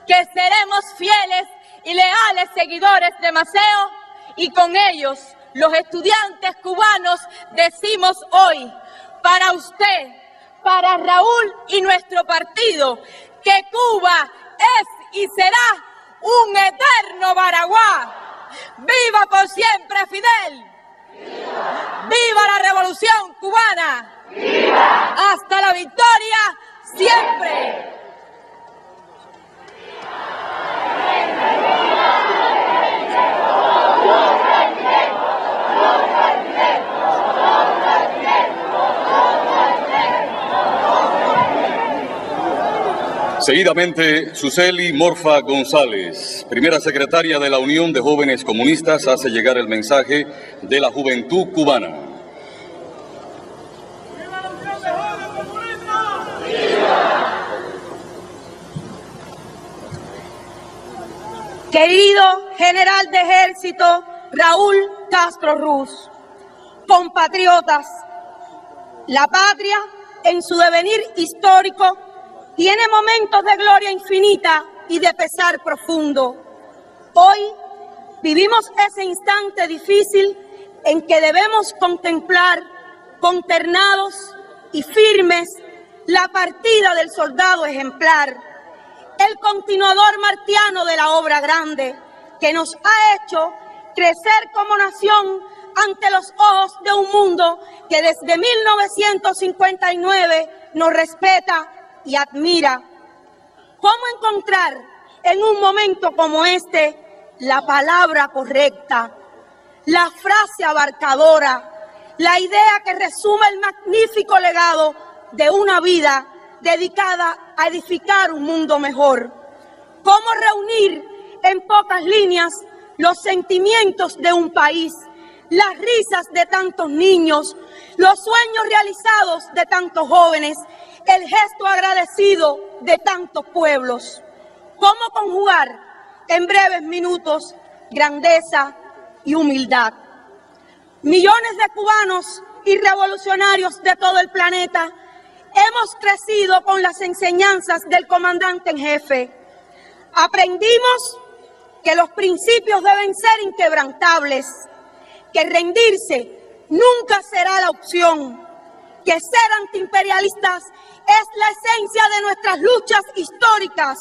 que seremos fieles y leales seguidores de Maceo, y con ellos los estudiantes cubanos decimos hoy, para usted, para Raúl y nuestro partido, que Cuba es y será un eterno Baraguá. ¡Viva por siempre Fidel! ¡Viva! ¡Viva la Revolución Cubana! ¡Viva! ¡Hasta la victoria siempre! Seguidamente, Suseli Morfa González, primera secretaria de la Unión de Jóvenes Comunistas, hace llegar el mensaje de la juventud cubana. ¡Viva la Unión de Jóvenes Comunistas! ¡Viva! Querido general de ejército Raúl Castro Ruz, compatriotas, la patria en su devenir histórico tiene momentos de gloria infinita y de pesar profundo. Hoy vivimos ese instante difícil en que debemos contemplar, consternados y firmes, la partida del soldado ejemplar, el continuador martiano de la obra grande que nos ha hecho crecer como nación ante los ojos de un mundo que desde mil novecientos cincuenta y nueve nos respeta y admira. ¿Cómo encontrar en un momento como este la palabra correcta, la frase abarcadora, la idea que resume el magnífico legado de una vida dedicada a edificar un mundo mejor? ¿Cómo reunir en pocas líneas los sentimientos de un país, las risas de tantos niños, los sueños realizados de tantos jóvenes, el gesto agradecido de tantos pueblos? ¿Cómo conjugar en breves minutos grandeza y humildad? Millones de cubanos y revolucionarios de todo el planeta hemos crecido con las enseñanzas del comandante en jefe. Aprendimos que los principios deben ser inquebrantables, que rendirse nunca será la opción, que ser antiimperialistas es la esencia de nuestras luchas históricas,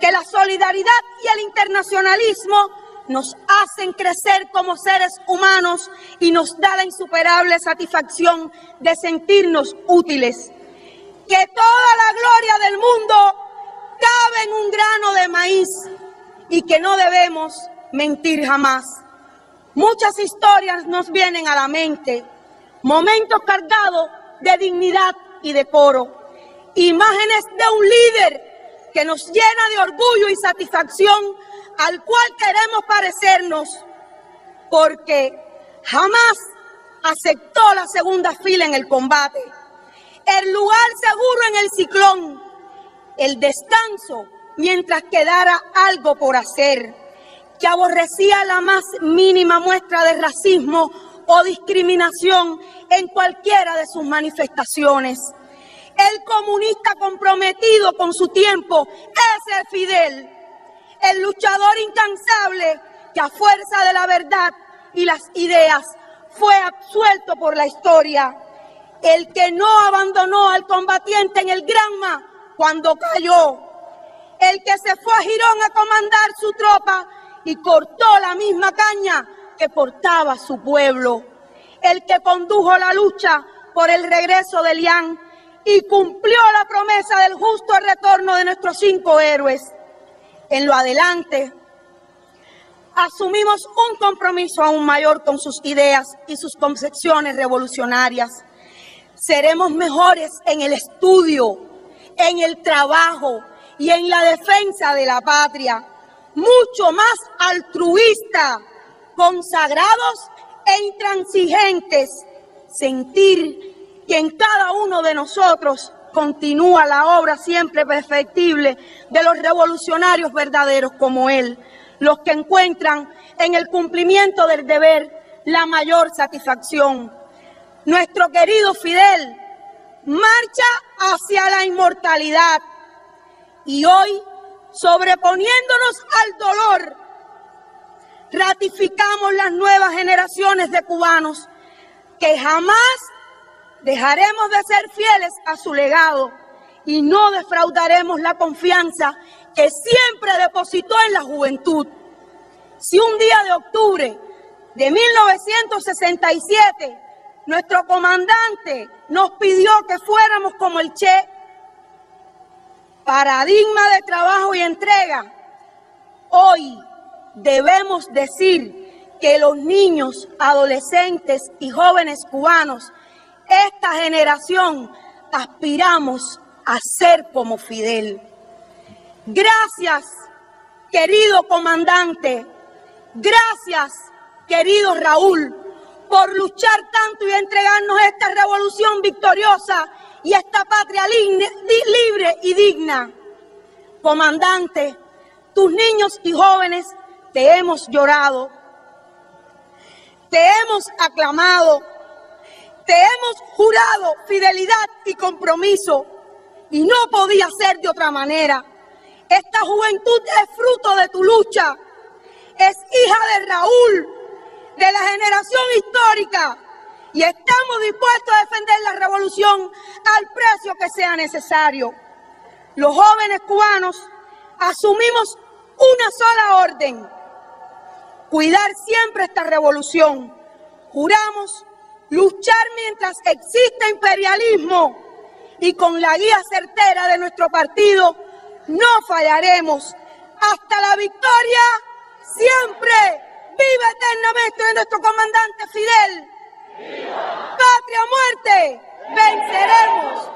que la solidaridad y el internacionalismo nos hacen crecer como seres humanos y nos da la insuperable satisfacción de sentirnos útiles, que toda la gloria del mundo cabe en un grano de maíz y que no debemos mentir jamás. Muchas historias nos vienen a la mente, momentos cargados de dignidad y decoro, imágenes de un líder que nos llena de orgullo y satisfacción al cual queremos parecernos, porque jamás aceptó la segunda fila en el combate, el lugar seguro en el ciclón, el descanso mientras quedara algo por hacer, que aborrecía la más mínima muestra de racismo o discriminación en cualquiera de sus manifestaciones. El comunista comprometido con su tiempo es el Fidel, el luchador incansable que a fuerza de la verdad y las ideas fue absuelto por la historia, el que no abandonó al combatiente en el Granma cuando cayó, el que se fue a Girón a comandar su tropa y cortó la misma caña que portaba su pueblo, el que condujo la lucha por el regreso de Lián y cumplió la promesa del justo retorno de nuestros cinco héroes. En lo adelante, asumimos un compromiso aún mayor con sus ideas y sus concepciones revolucionarias. Seremos mejores en el estudio, en el trabajo y en la defensa de la patria, mucho más altruista, consagrados e intransigentes, sentir que en cada uno de nosotros continúa la obra siempre perfectible de los revolucionarios verdaderos como él, los que encuentran en el cumplimiento del deber la mayor satisfacción. Nuestro querido Fidel marcha hacia la inmortalidad y hoy, sobreponiéndonos al dolor, ratificamos las nuevas generaciones de cubanos que jamás dejaremos de ser fieles a su legado y no defraudaremos la confianza que siempre depositó en la juventud. Si un día de octubre de mil novecientos sesenta y siete nuestro comandante nos pidió que fuéramos como el Che, paradigma de trabajo y entrega, hoy debemos decir que los niños, adolescentes y jóvenes cubanos, esta generación, aspiramos a ser como Fidel. Gracias, querido comandante. Gracias, querido Raúl, por luchar tanto y entregarnos esta revolución victoriosa y esta patria libre y digna. Comandante, tus niños y jóvenes te hemos llorado, te hemos aclamado, te hemos jurado fidelidad y compromiso, y no podía ser de otra manera. Esta juventud es fruto de tu lucha, es hija de Raúl, de la generación histórica, y estamos dispuestos a defender la revolución al precio que sea necesario. Los jóvenes cubanos asumimos una sola orden: cuidar siempre esta revolución. Juramos luchar mientras exista imperialismo, y con la guía certera de nuestro partido no fallaremos. Hasta la victoria, siempre. ¡Viva eternamente de nuestro comandante Fidel! ¡Viva! ¡Patria o muerte! ¡Venceremos!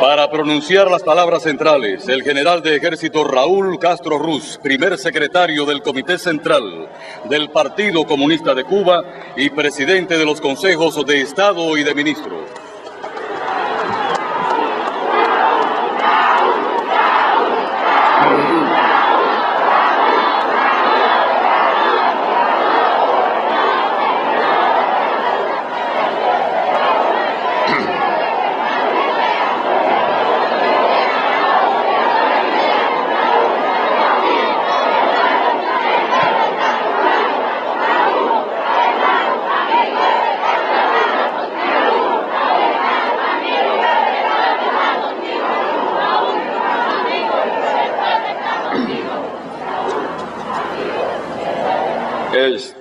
Para pronunciar las palabras centrales, el general de ejército Raúl Castro Ruz, primer secretario del Comité Central del Partido Comunista de Cuba y presidente de los Consejos de Estado y de Ministros.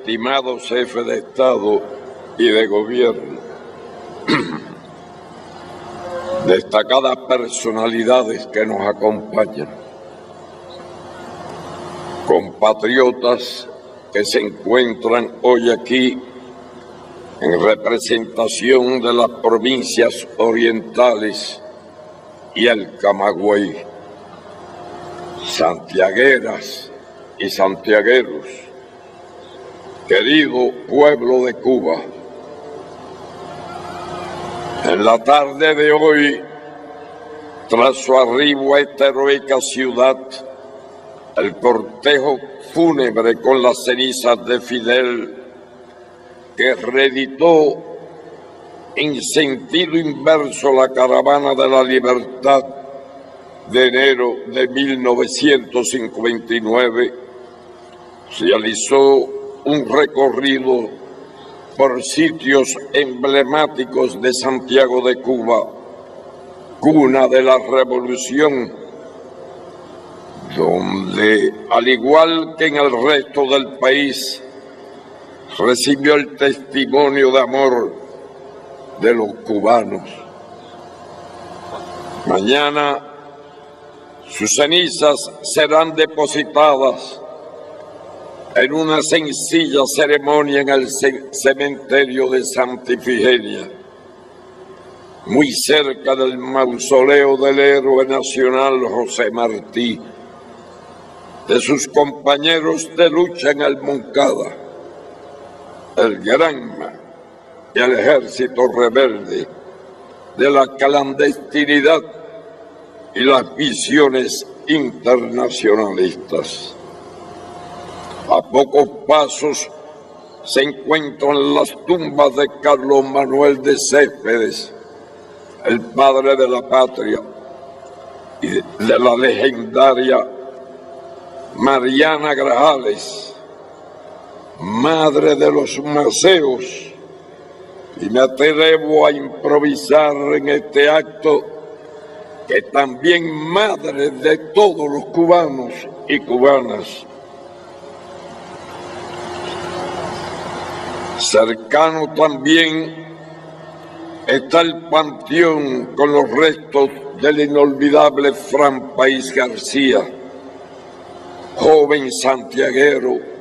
Estimado jefe de Estado y de Gobierno, destacadas personalidades que nos acompañan, compatriotas que se encuentran hoy aquí en representación de las provincias orientales y el Camagüey, santiagueras y santiagueros, querido pueblo de Cuba, en la tarde de hoy, tras su arribo a esta heroica ciudad, el cortejo fúnebre con las cenizas de Fidel, que reeditó en sentido inverso la Caravana de la Libertad de enero de mil novecientos cincuenta y nueve, realizó un recorrido por sitios emblemáticos de Santiago de Cuba, cuna de la revolución, donde, al igual que en el resto del país, recibió el testimonio de amor de los cubanos. Mañana sus cenizas serán depositadas en una sencilla ceremonia en el cementerio de Santa Ifigenia. muy cerca del mausoleo del héroe nacional José Martí, de sus compañeros de lucha en el Moncada, el Granma y el ejército rebelde, de la clandestinidad y las visiones internacionalistas. A pocos pasos se encuentran las tumbas de Carlos Manuel de Céspedes, el padre de la patria, y de la legendaria Mariana Grajales, madre de los Maceos, y me atrevo a improvisar en este acto que también madre de todos los cubanos y cubanas. Cercano también está el panteón con los restos del inolvidable Fran País García, joven santiaguero,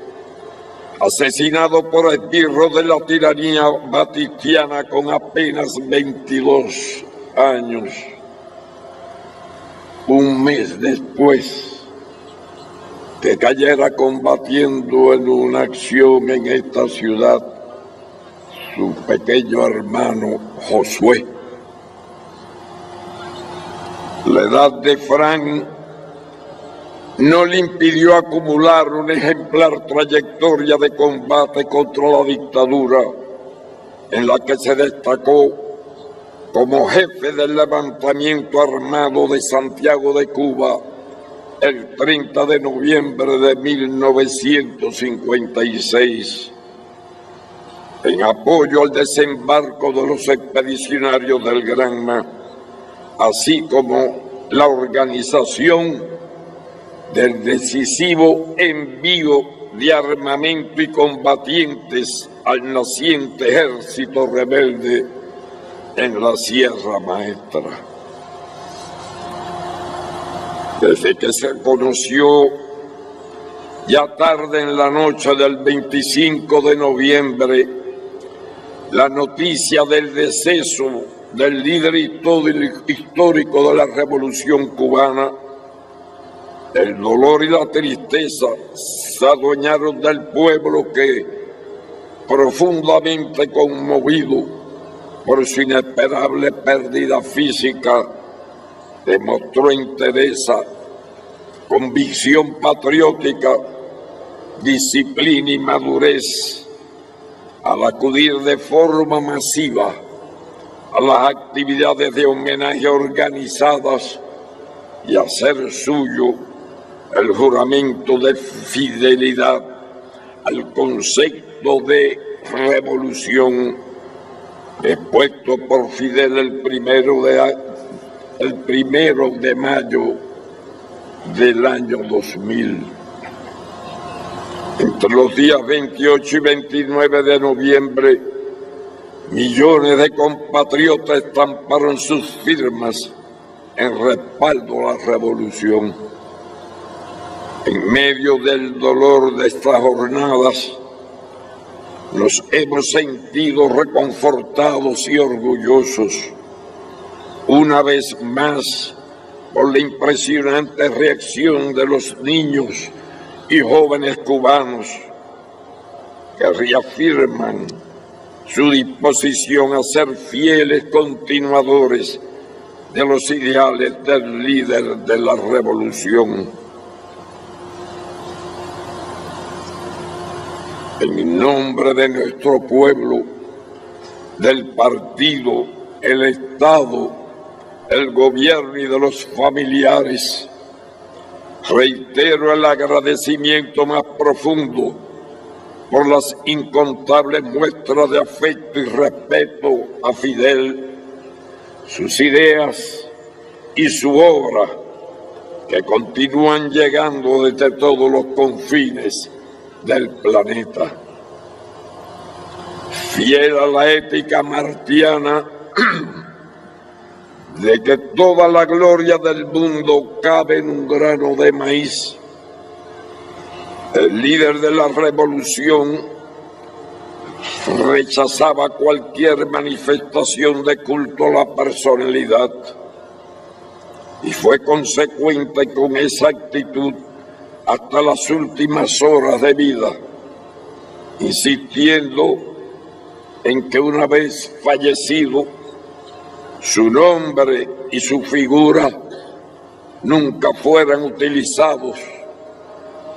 asesinado por esbirro de la tiranía batistiana con apenas veintidós años. Un mes después que cayera combatiendo en una acción en esta ciudad, su pequeño hermano Josué. La edad de Fran no le impidió acumular una ejemplar trayectoria de combate contra la dictadura, en la que se destacó como jefe del levantamiento armado de Santiago de Cuba el treinta de noviembre de mil novecientos cincuenta y seis, en apoyo al desembarco de los expedicionarios del Granma, así como la organización del decisivo envío de armamento y combatientes al naciente ejército rebelde en la Sierra Maestra. Desde que se conoció, ya tarde en la noche del veinticinco de noviembre, la noticia del deceso del líder histórico de la Revolución Cubana, el dolor y la tristeza se adueñaron del pueblo que, profundamente conmovido por su inesperable pérdida física, demostró entereza, convicción patriótica, disciplina y madurez al acudir de forma masiva a las actividades de homenaje organizadas y hacer suyo el juramento de fidelidad al concepto de revolución expuesto por Fidel el primero de, el primero de mayo del año dos mil. Entre los días veintiocho y veintinueve de noviembre, millones de compatriotas estamparon sus firmas en respaldo a la revolución. En medio del dolor de estas jornadas, nos hemos sentido reconfortados y orgullosos, una vez más, por la impresionante reacción de los niños y jóvenes cubanos que reafirman su disposición a ser fieles continuadores de los ideales del líder de la revolución. En nombre de nuestro pueblo, del partido, el Estado, el gobierno y de los familiares, reitero el agradecimiento más profundo por las incontables muestras de afecto y respeto a Fidel, sus ideas y su obra, que continúan llegando desde todos los confines del planeta. Fiel a la ética martiana de que toda la gloria del mundo cabe en un grano de maíz, el líder de la revolución rechazaba cualquier manifestación de culto a la personalidad y fue consecuente con esa actitud hasta las últimas horas de vida, insistiendo en que una vez fallecido, su nombre y su figura nunca fueran utilizados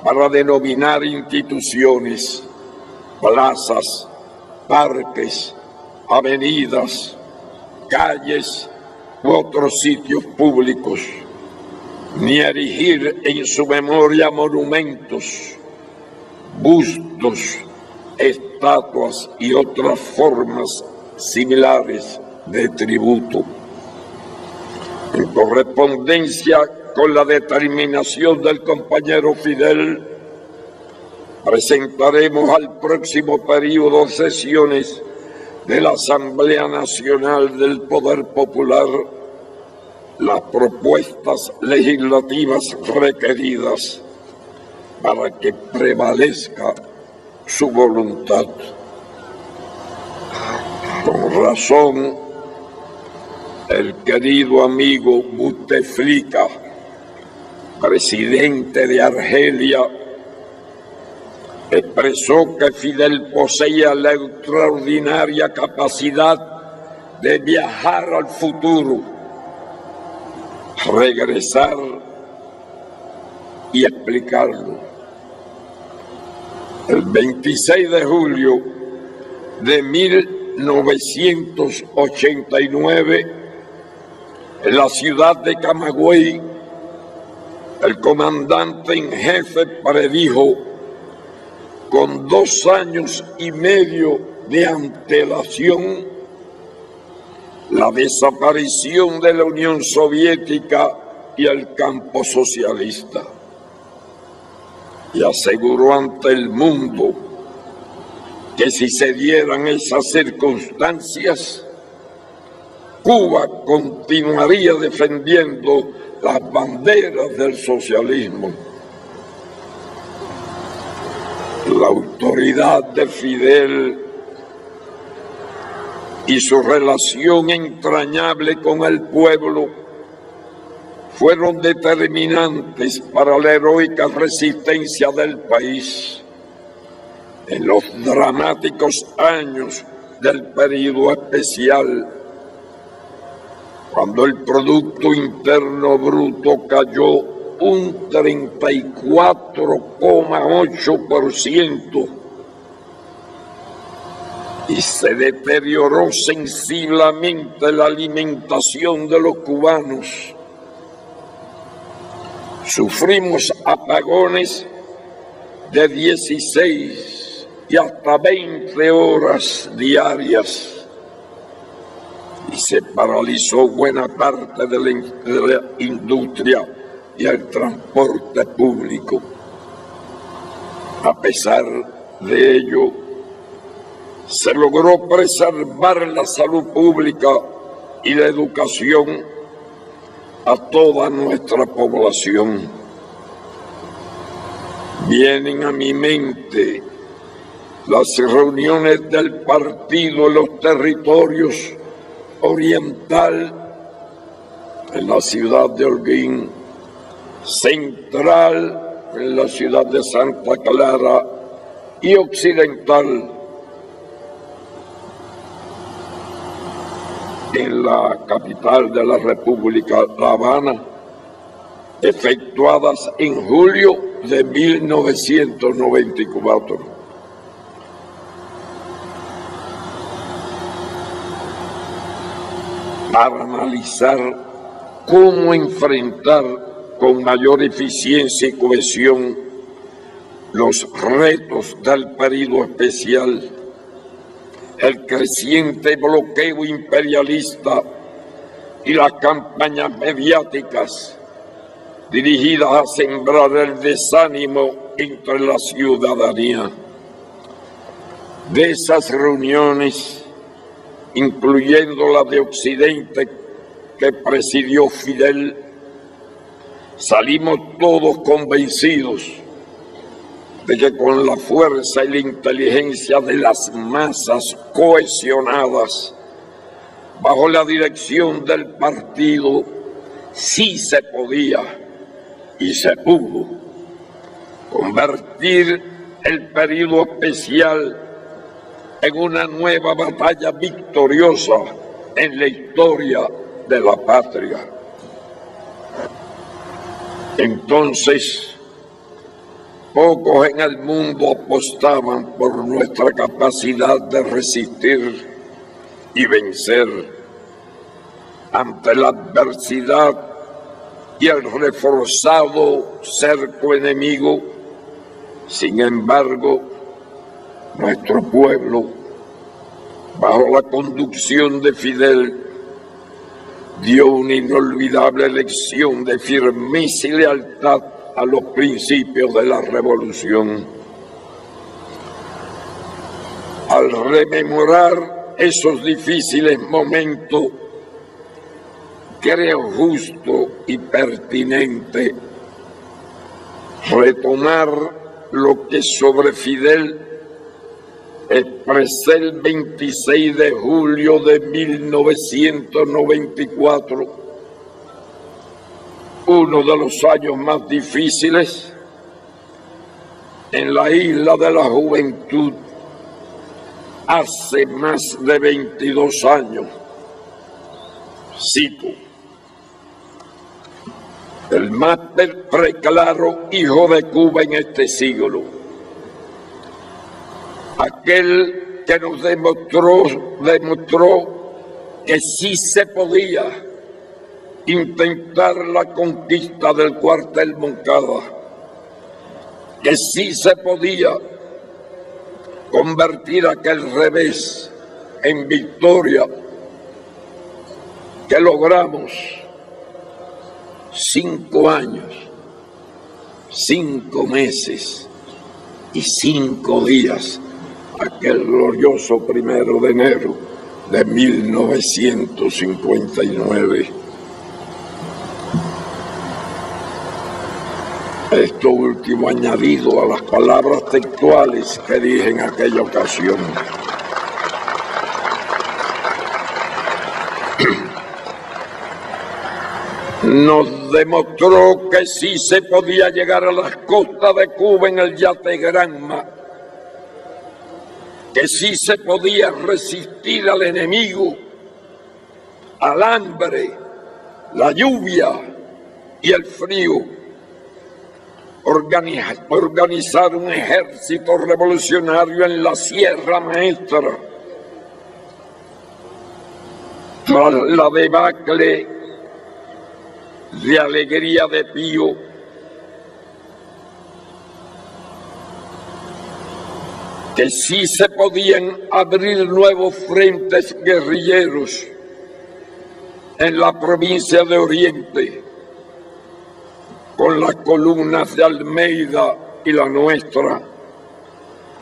para denominar instituciones, plazas, parques, avenidas, calles u otros sitios públicos, ni erigir en su memoria monumentos, bustos, estatuas y otras formas similares de tributo. En correspondencia con la determinación del compañero Fidel, presentaremos al próximo periodo de sesiones de la Asamblea Nacional del Poder Popular las propuestas legislativas requeridas para que prevalezca su voluntad. Con razón, el querido amigo Buteflika, presidente de Argelia, expresó que Fidel poseía la extraordinaria capacidad de viajar al futuro, regresar y explicarlo. El veintiséis de julio de mil novecientos ochenta y nueve, en la ciudad de Camagüey, el comandante en jefe predijo con dos años y medio de antelación la desaparición de la Unión Soviética y el campo socialista, y aseguró ante el mundo que si se dieran esas circunstancias, Cuba continuaría defendiendo las banderas del socialismo. La autoridad de Fidel y su relación entrañable con el pueblo fueron determinantes para la heroica resistencia del país en los dramáticos años del Período Especial, cuando el Producto Interno Bruto cayó un treinta y cuatro coma ocho por ciento y se deterioró sensiblemente la alimentación de los cubanos. Sufrimos apagones de dieciséis y hasta veinte horas diarias y se paralizó buena parte de la, de la industria y el transporte público. A pesar de ello, se logró preservar la salud pública y la educación a toda nuestra población. Vienen a mi mente las reuniones del partido en los territorios oriental, en la ciudad de Holguín, central, en la ciudad de Santa Clara, y occidental, en la capital de la República, La Habana, efectuadas en julio de mil novecientos noventa y cuatro. Para analizar cómo enfrentar con mayor eficiencia y cohesión los retos del período especial, el creciente bloqueo imperialista y las campañas mediáticas dirigidas a sembrar el desánimo entre la ciudadanía. De esas reuniones, incluyendo la de Occidente que presidió Fidel, salimos todos convencidos de que con la fuerza y la inteligencia de las masas cohesionadas bajo la dirección del partido sí se podía y se pudo convertir el período especial en una nueva batalla victoriosa en la historia de la patria. Entonces, pocos en el mundo apostaban por nuestra capacidad de resistir y vencer ante la adversidad y el reforzado cerco enemigo. Sin embargo, nuestro pueblo, bajo la conducción de Fidel, dio una inolvidable lección de firmeza y lealtad a los principios de la revolución. Al rememorar esos difíciles momentos, creo justo y pertinente retomar lo que sobre Fidel expresé el veintiséis de julio de mil novecientos noventa y cuatro, uno de los años más difíciles en la isla de la juventud hace más de veintidós años. Cito: el más preclaro hijo de Cuba en este siglo, aquel que nos demostró, demostró que sí se podía intentar la conquista del cuartel Moncada, que sí se podía convertir aquel revés en victoria, que logramos cinco años, cinco meses y cinco días, aquel glorioso primero de enero de mil novecientos cincuenta y nueve. Esto último añadido a las palabras textuales que dije en aquella ocasión. Nos demostró que sí se podía llegar a las costas de Cuba en el yate Granma, que sí se podía resistir al enemigo, al hambre, la lluvia y el frío, organizar un ejército revolucionario en la Sierra Maestra. Tras la debacle de Alegría de Pío, que sí se podían abrir nuevos frentes guerrilleros en la provincia de Oriente, con las columnas de Almeida y la nuestra,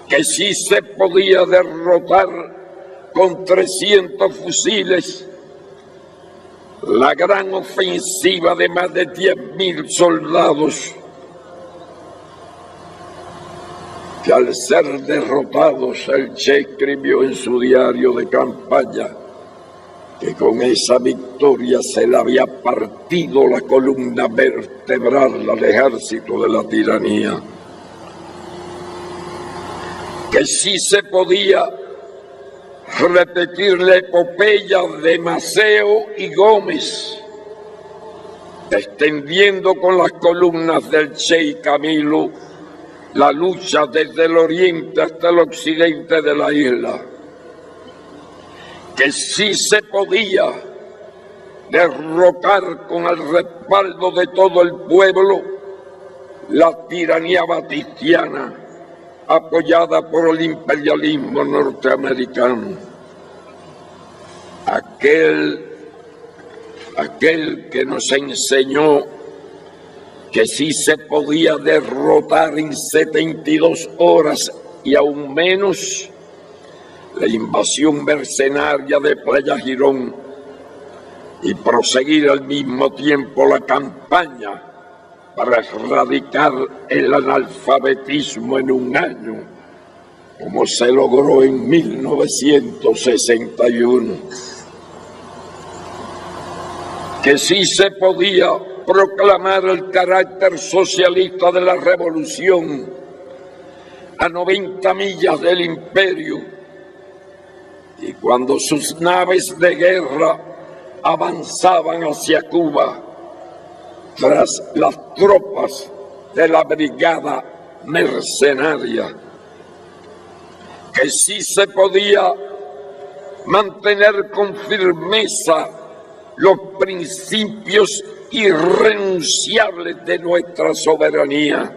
que sí se podía derrotar con trescientos fusiles la gran ofensiva de más de diez mil soldados, que al ser derrotados el Che escribió en su diario de campaña que con esa victoria se le había partido la columna vertebral al ejército de la tiranía, que sí se podía repetir la epopeya de Maceo y Gómez, extendiendo con las columnas del Che y Camilo la lucha desde el oriente hasta el occidente de la isla, que sí se podía derrocar con el respaldo de todo el pueblo la tiranía batistiana apoyada por el imperialismo norteamericano. Aquel, aquel que nos enseñó que sí se podía derrotar en setenta y dos horas y aún menos la invasión mercenaria de Playa Girón y proseguir al mismo tiempo la campaña para erradicar el analfabetismo en un año, como se logró en mil novecientos sesenta y uno. Que sí se podía proclamar el carácter socialista de la revolución a noventa millas del imperio, y cuando sus naves de guerra avanzaban hacia Cuba tras las tropas de la Brigada Mercenaria, que sí se podía mantener con firmeza los principios irrenunciables de nuestra soberanía,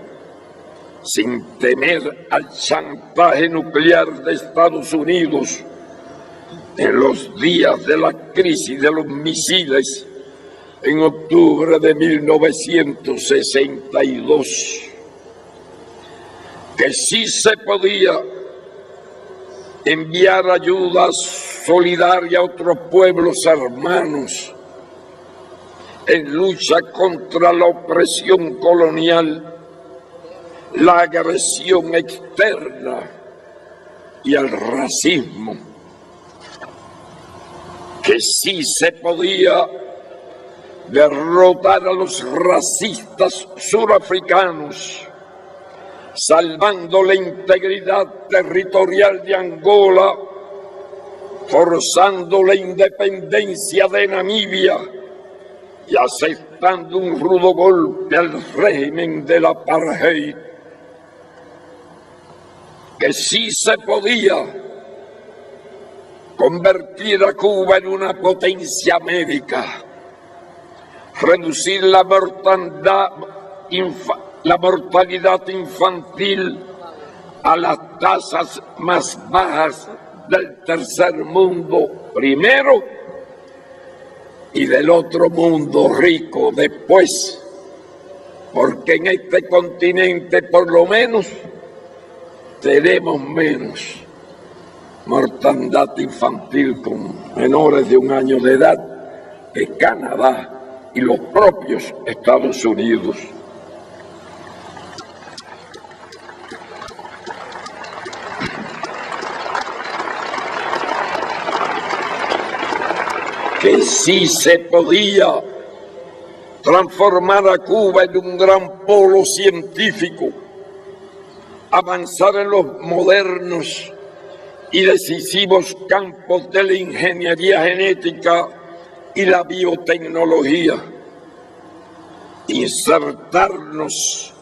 sin temer al chantaje nuclear de Estados Unidos en los días de la crisis de los misiles en octubre de mil novecientos sesenta y dos, que sí se podía enviar ayuda solidaria a otros pueblos hermanos en lucha contra la opresión colonial, la agresión externa y el racismo, que sí se podía derrotar a los racistas surafricanos, salvando la integridad territorial de Angola, forzando la independencia de Namibia y aceptando un rudo golpe al régimen del apartheid. Que sí se podía convertir a Cuba en una potencia médica, reducir la mortandad infantil, la mortalidad infantil a las tasas más bajas del tercer mundo primero y del otro mundo rico después, porque en este continente por lo menos tenemos menos mortandad infantil con menores de un año de edad que Canadá y los propios Estados Unidos. Que sí se podía transformar a Cuba en un gran polo científico, avanzar en los modernos y decisivos campos de la ingeniería genética y la biotecnología, insertarnos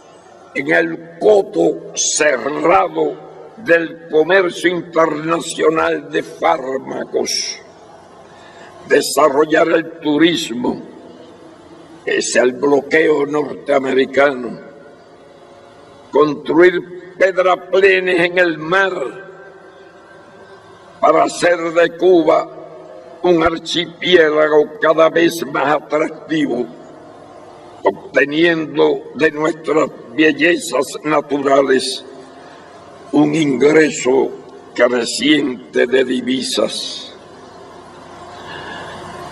en el coto cerrado del comercio internacional de fármacos, desarrollar el turismo, es el bloqueo norteamericano, construir pedraplenes en el mar para hacer de Cuba un archipiélago cada vez más atractivo, obteniendo de nuestras bellezas naturales un ingreso creciente de divisas.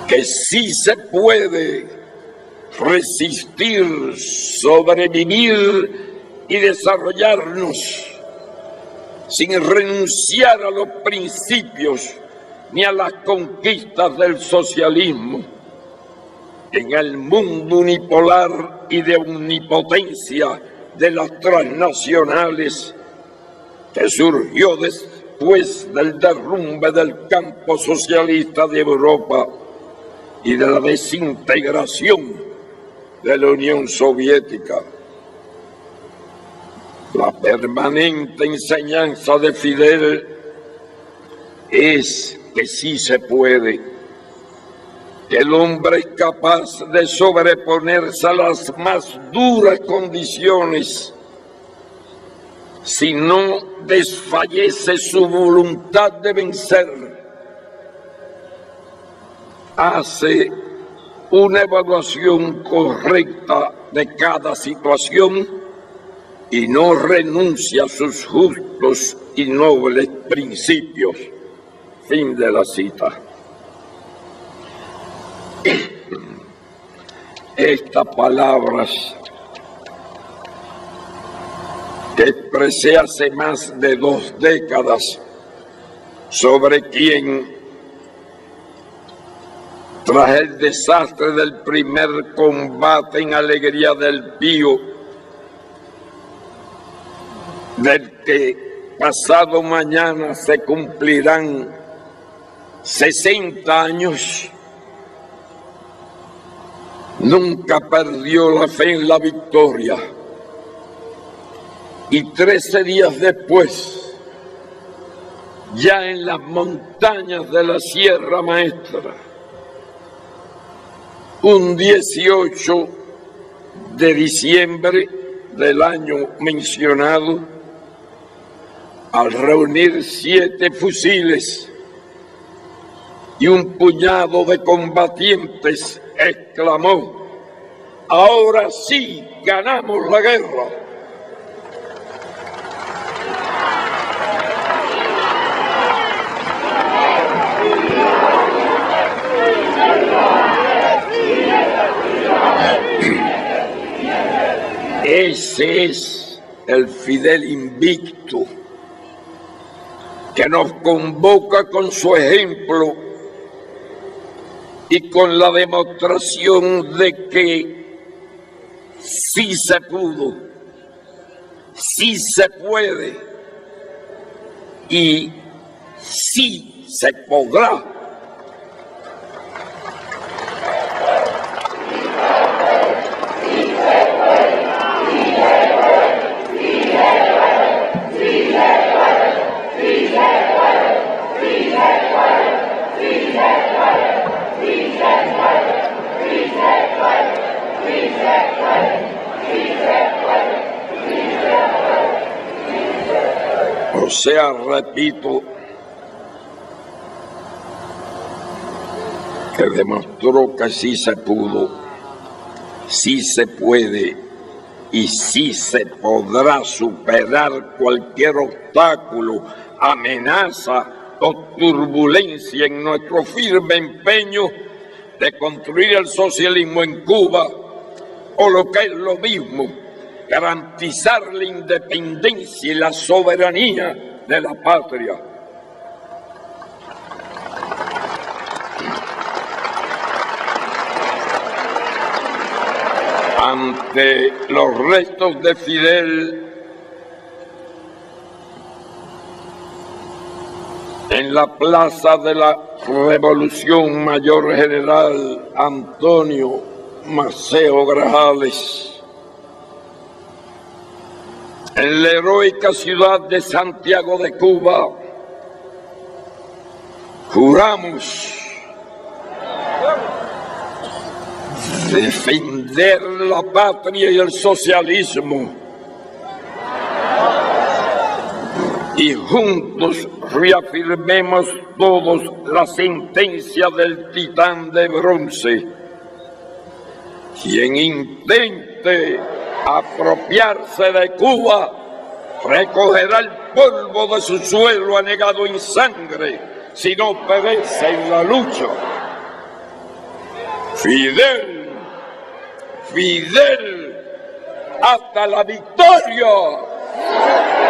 Que sí se puede resistir, sobrevivir y desarrollarnos sin renunciar a los principios ni a las conquistas del socialismo en el mundo unipolar y de omnipotencia de las transnacionales que surgió después del derrumbe del campo socialista de Europa y de la desintegración de la Unión Soviética. La permanente enseñanza de Fidel es que sí se puede, que el hombre es capaz de sobreponerse a las más duras condiciones si no desfallece su voluntad de vencer. Hace una evaluación correcta de cada situación y no renuncia a sus justos y nobles principios. Fin de la cita. Estas palabras que expresé hace más de dos décadas sobre quien, tras el desastre del primer combate en Alegría del Pío, del que pasado mañana se cumplirán sesenta años, nunca perdió la fe en la victoria. Y trece días después, ya en las montañas de la Sierra Maestra, un dieciocho de diciembre del año mencionado, al reunir siete fusiles y un puñado de combatientes, exclamó: "Ahora sí ganamos la guerra". Ese es el Fidel invicto que nos convoca con su ejemplo y con la demostración de que sí se pudo, sí se puede y sí se podrá. O sea, repito, que demostró que sí se pudo, sí se puede y sí se podrá superar cualquier obstáculo, amenaza o turbulencia en nuestro firme empeño de construir el socialismo en Cuba, o lo que es lo mismo, garantizar la independencia y la soberanía de la patria. Ante los restos de Fidel en la plaza de la Revolución, Mayor General Antonio Maceo Grajales, en la heroica ciudad de Santiago de Cuba, juramos defender la patria y el socialismo, y juntos reafirmemos todos la sentencia del titán de bronce: quien intente apropiarse de Cuba recogerá el polvo de su suelo anegado en sangre si no perece en la lucha. Fidel, Fidel, hasta la victoria.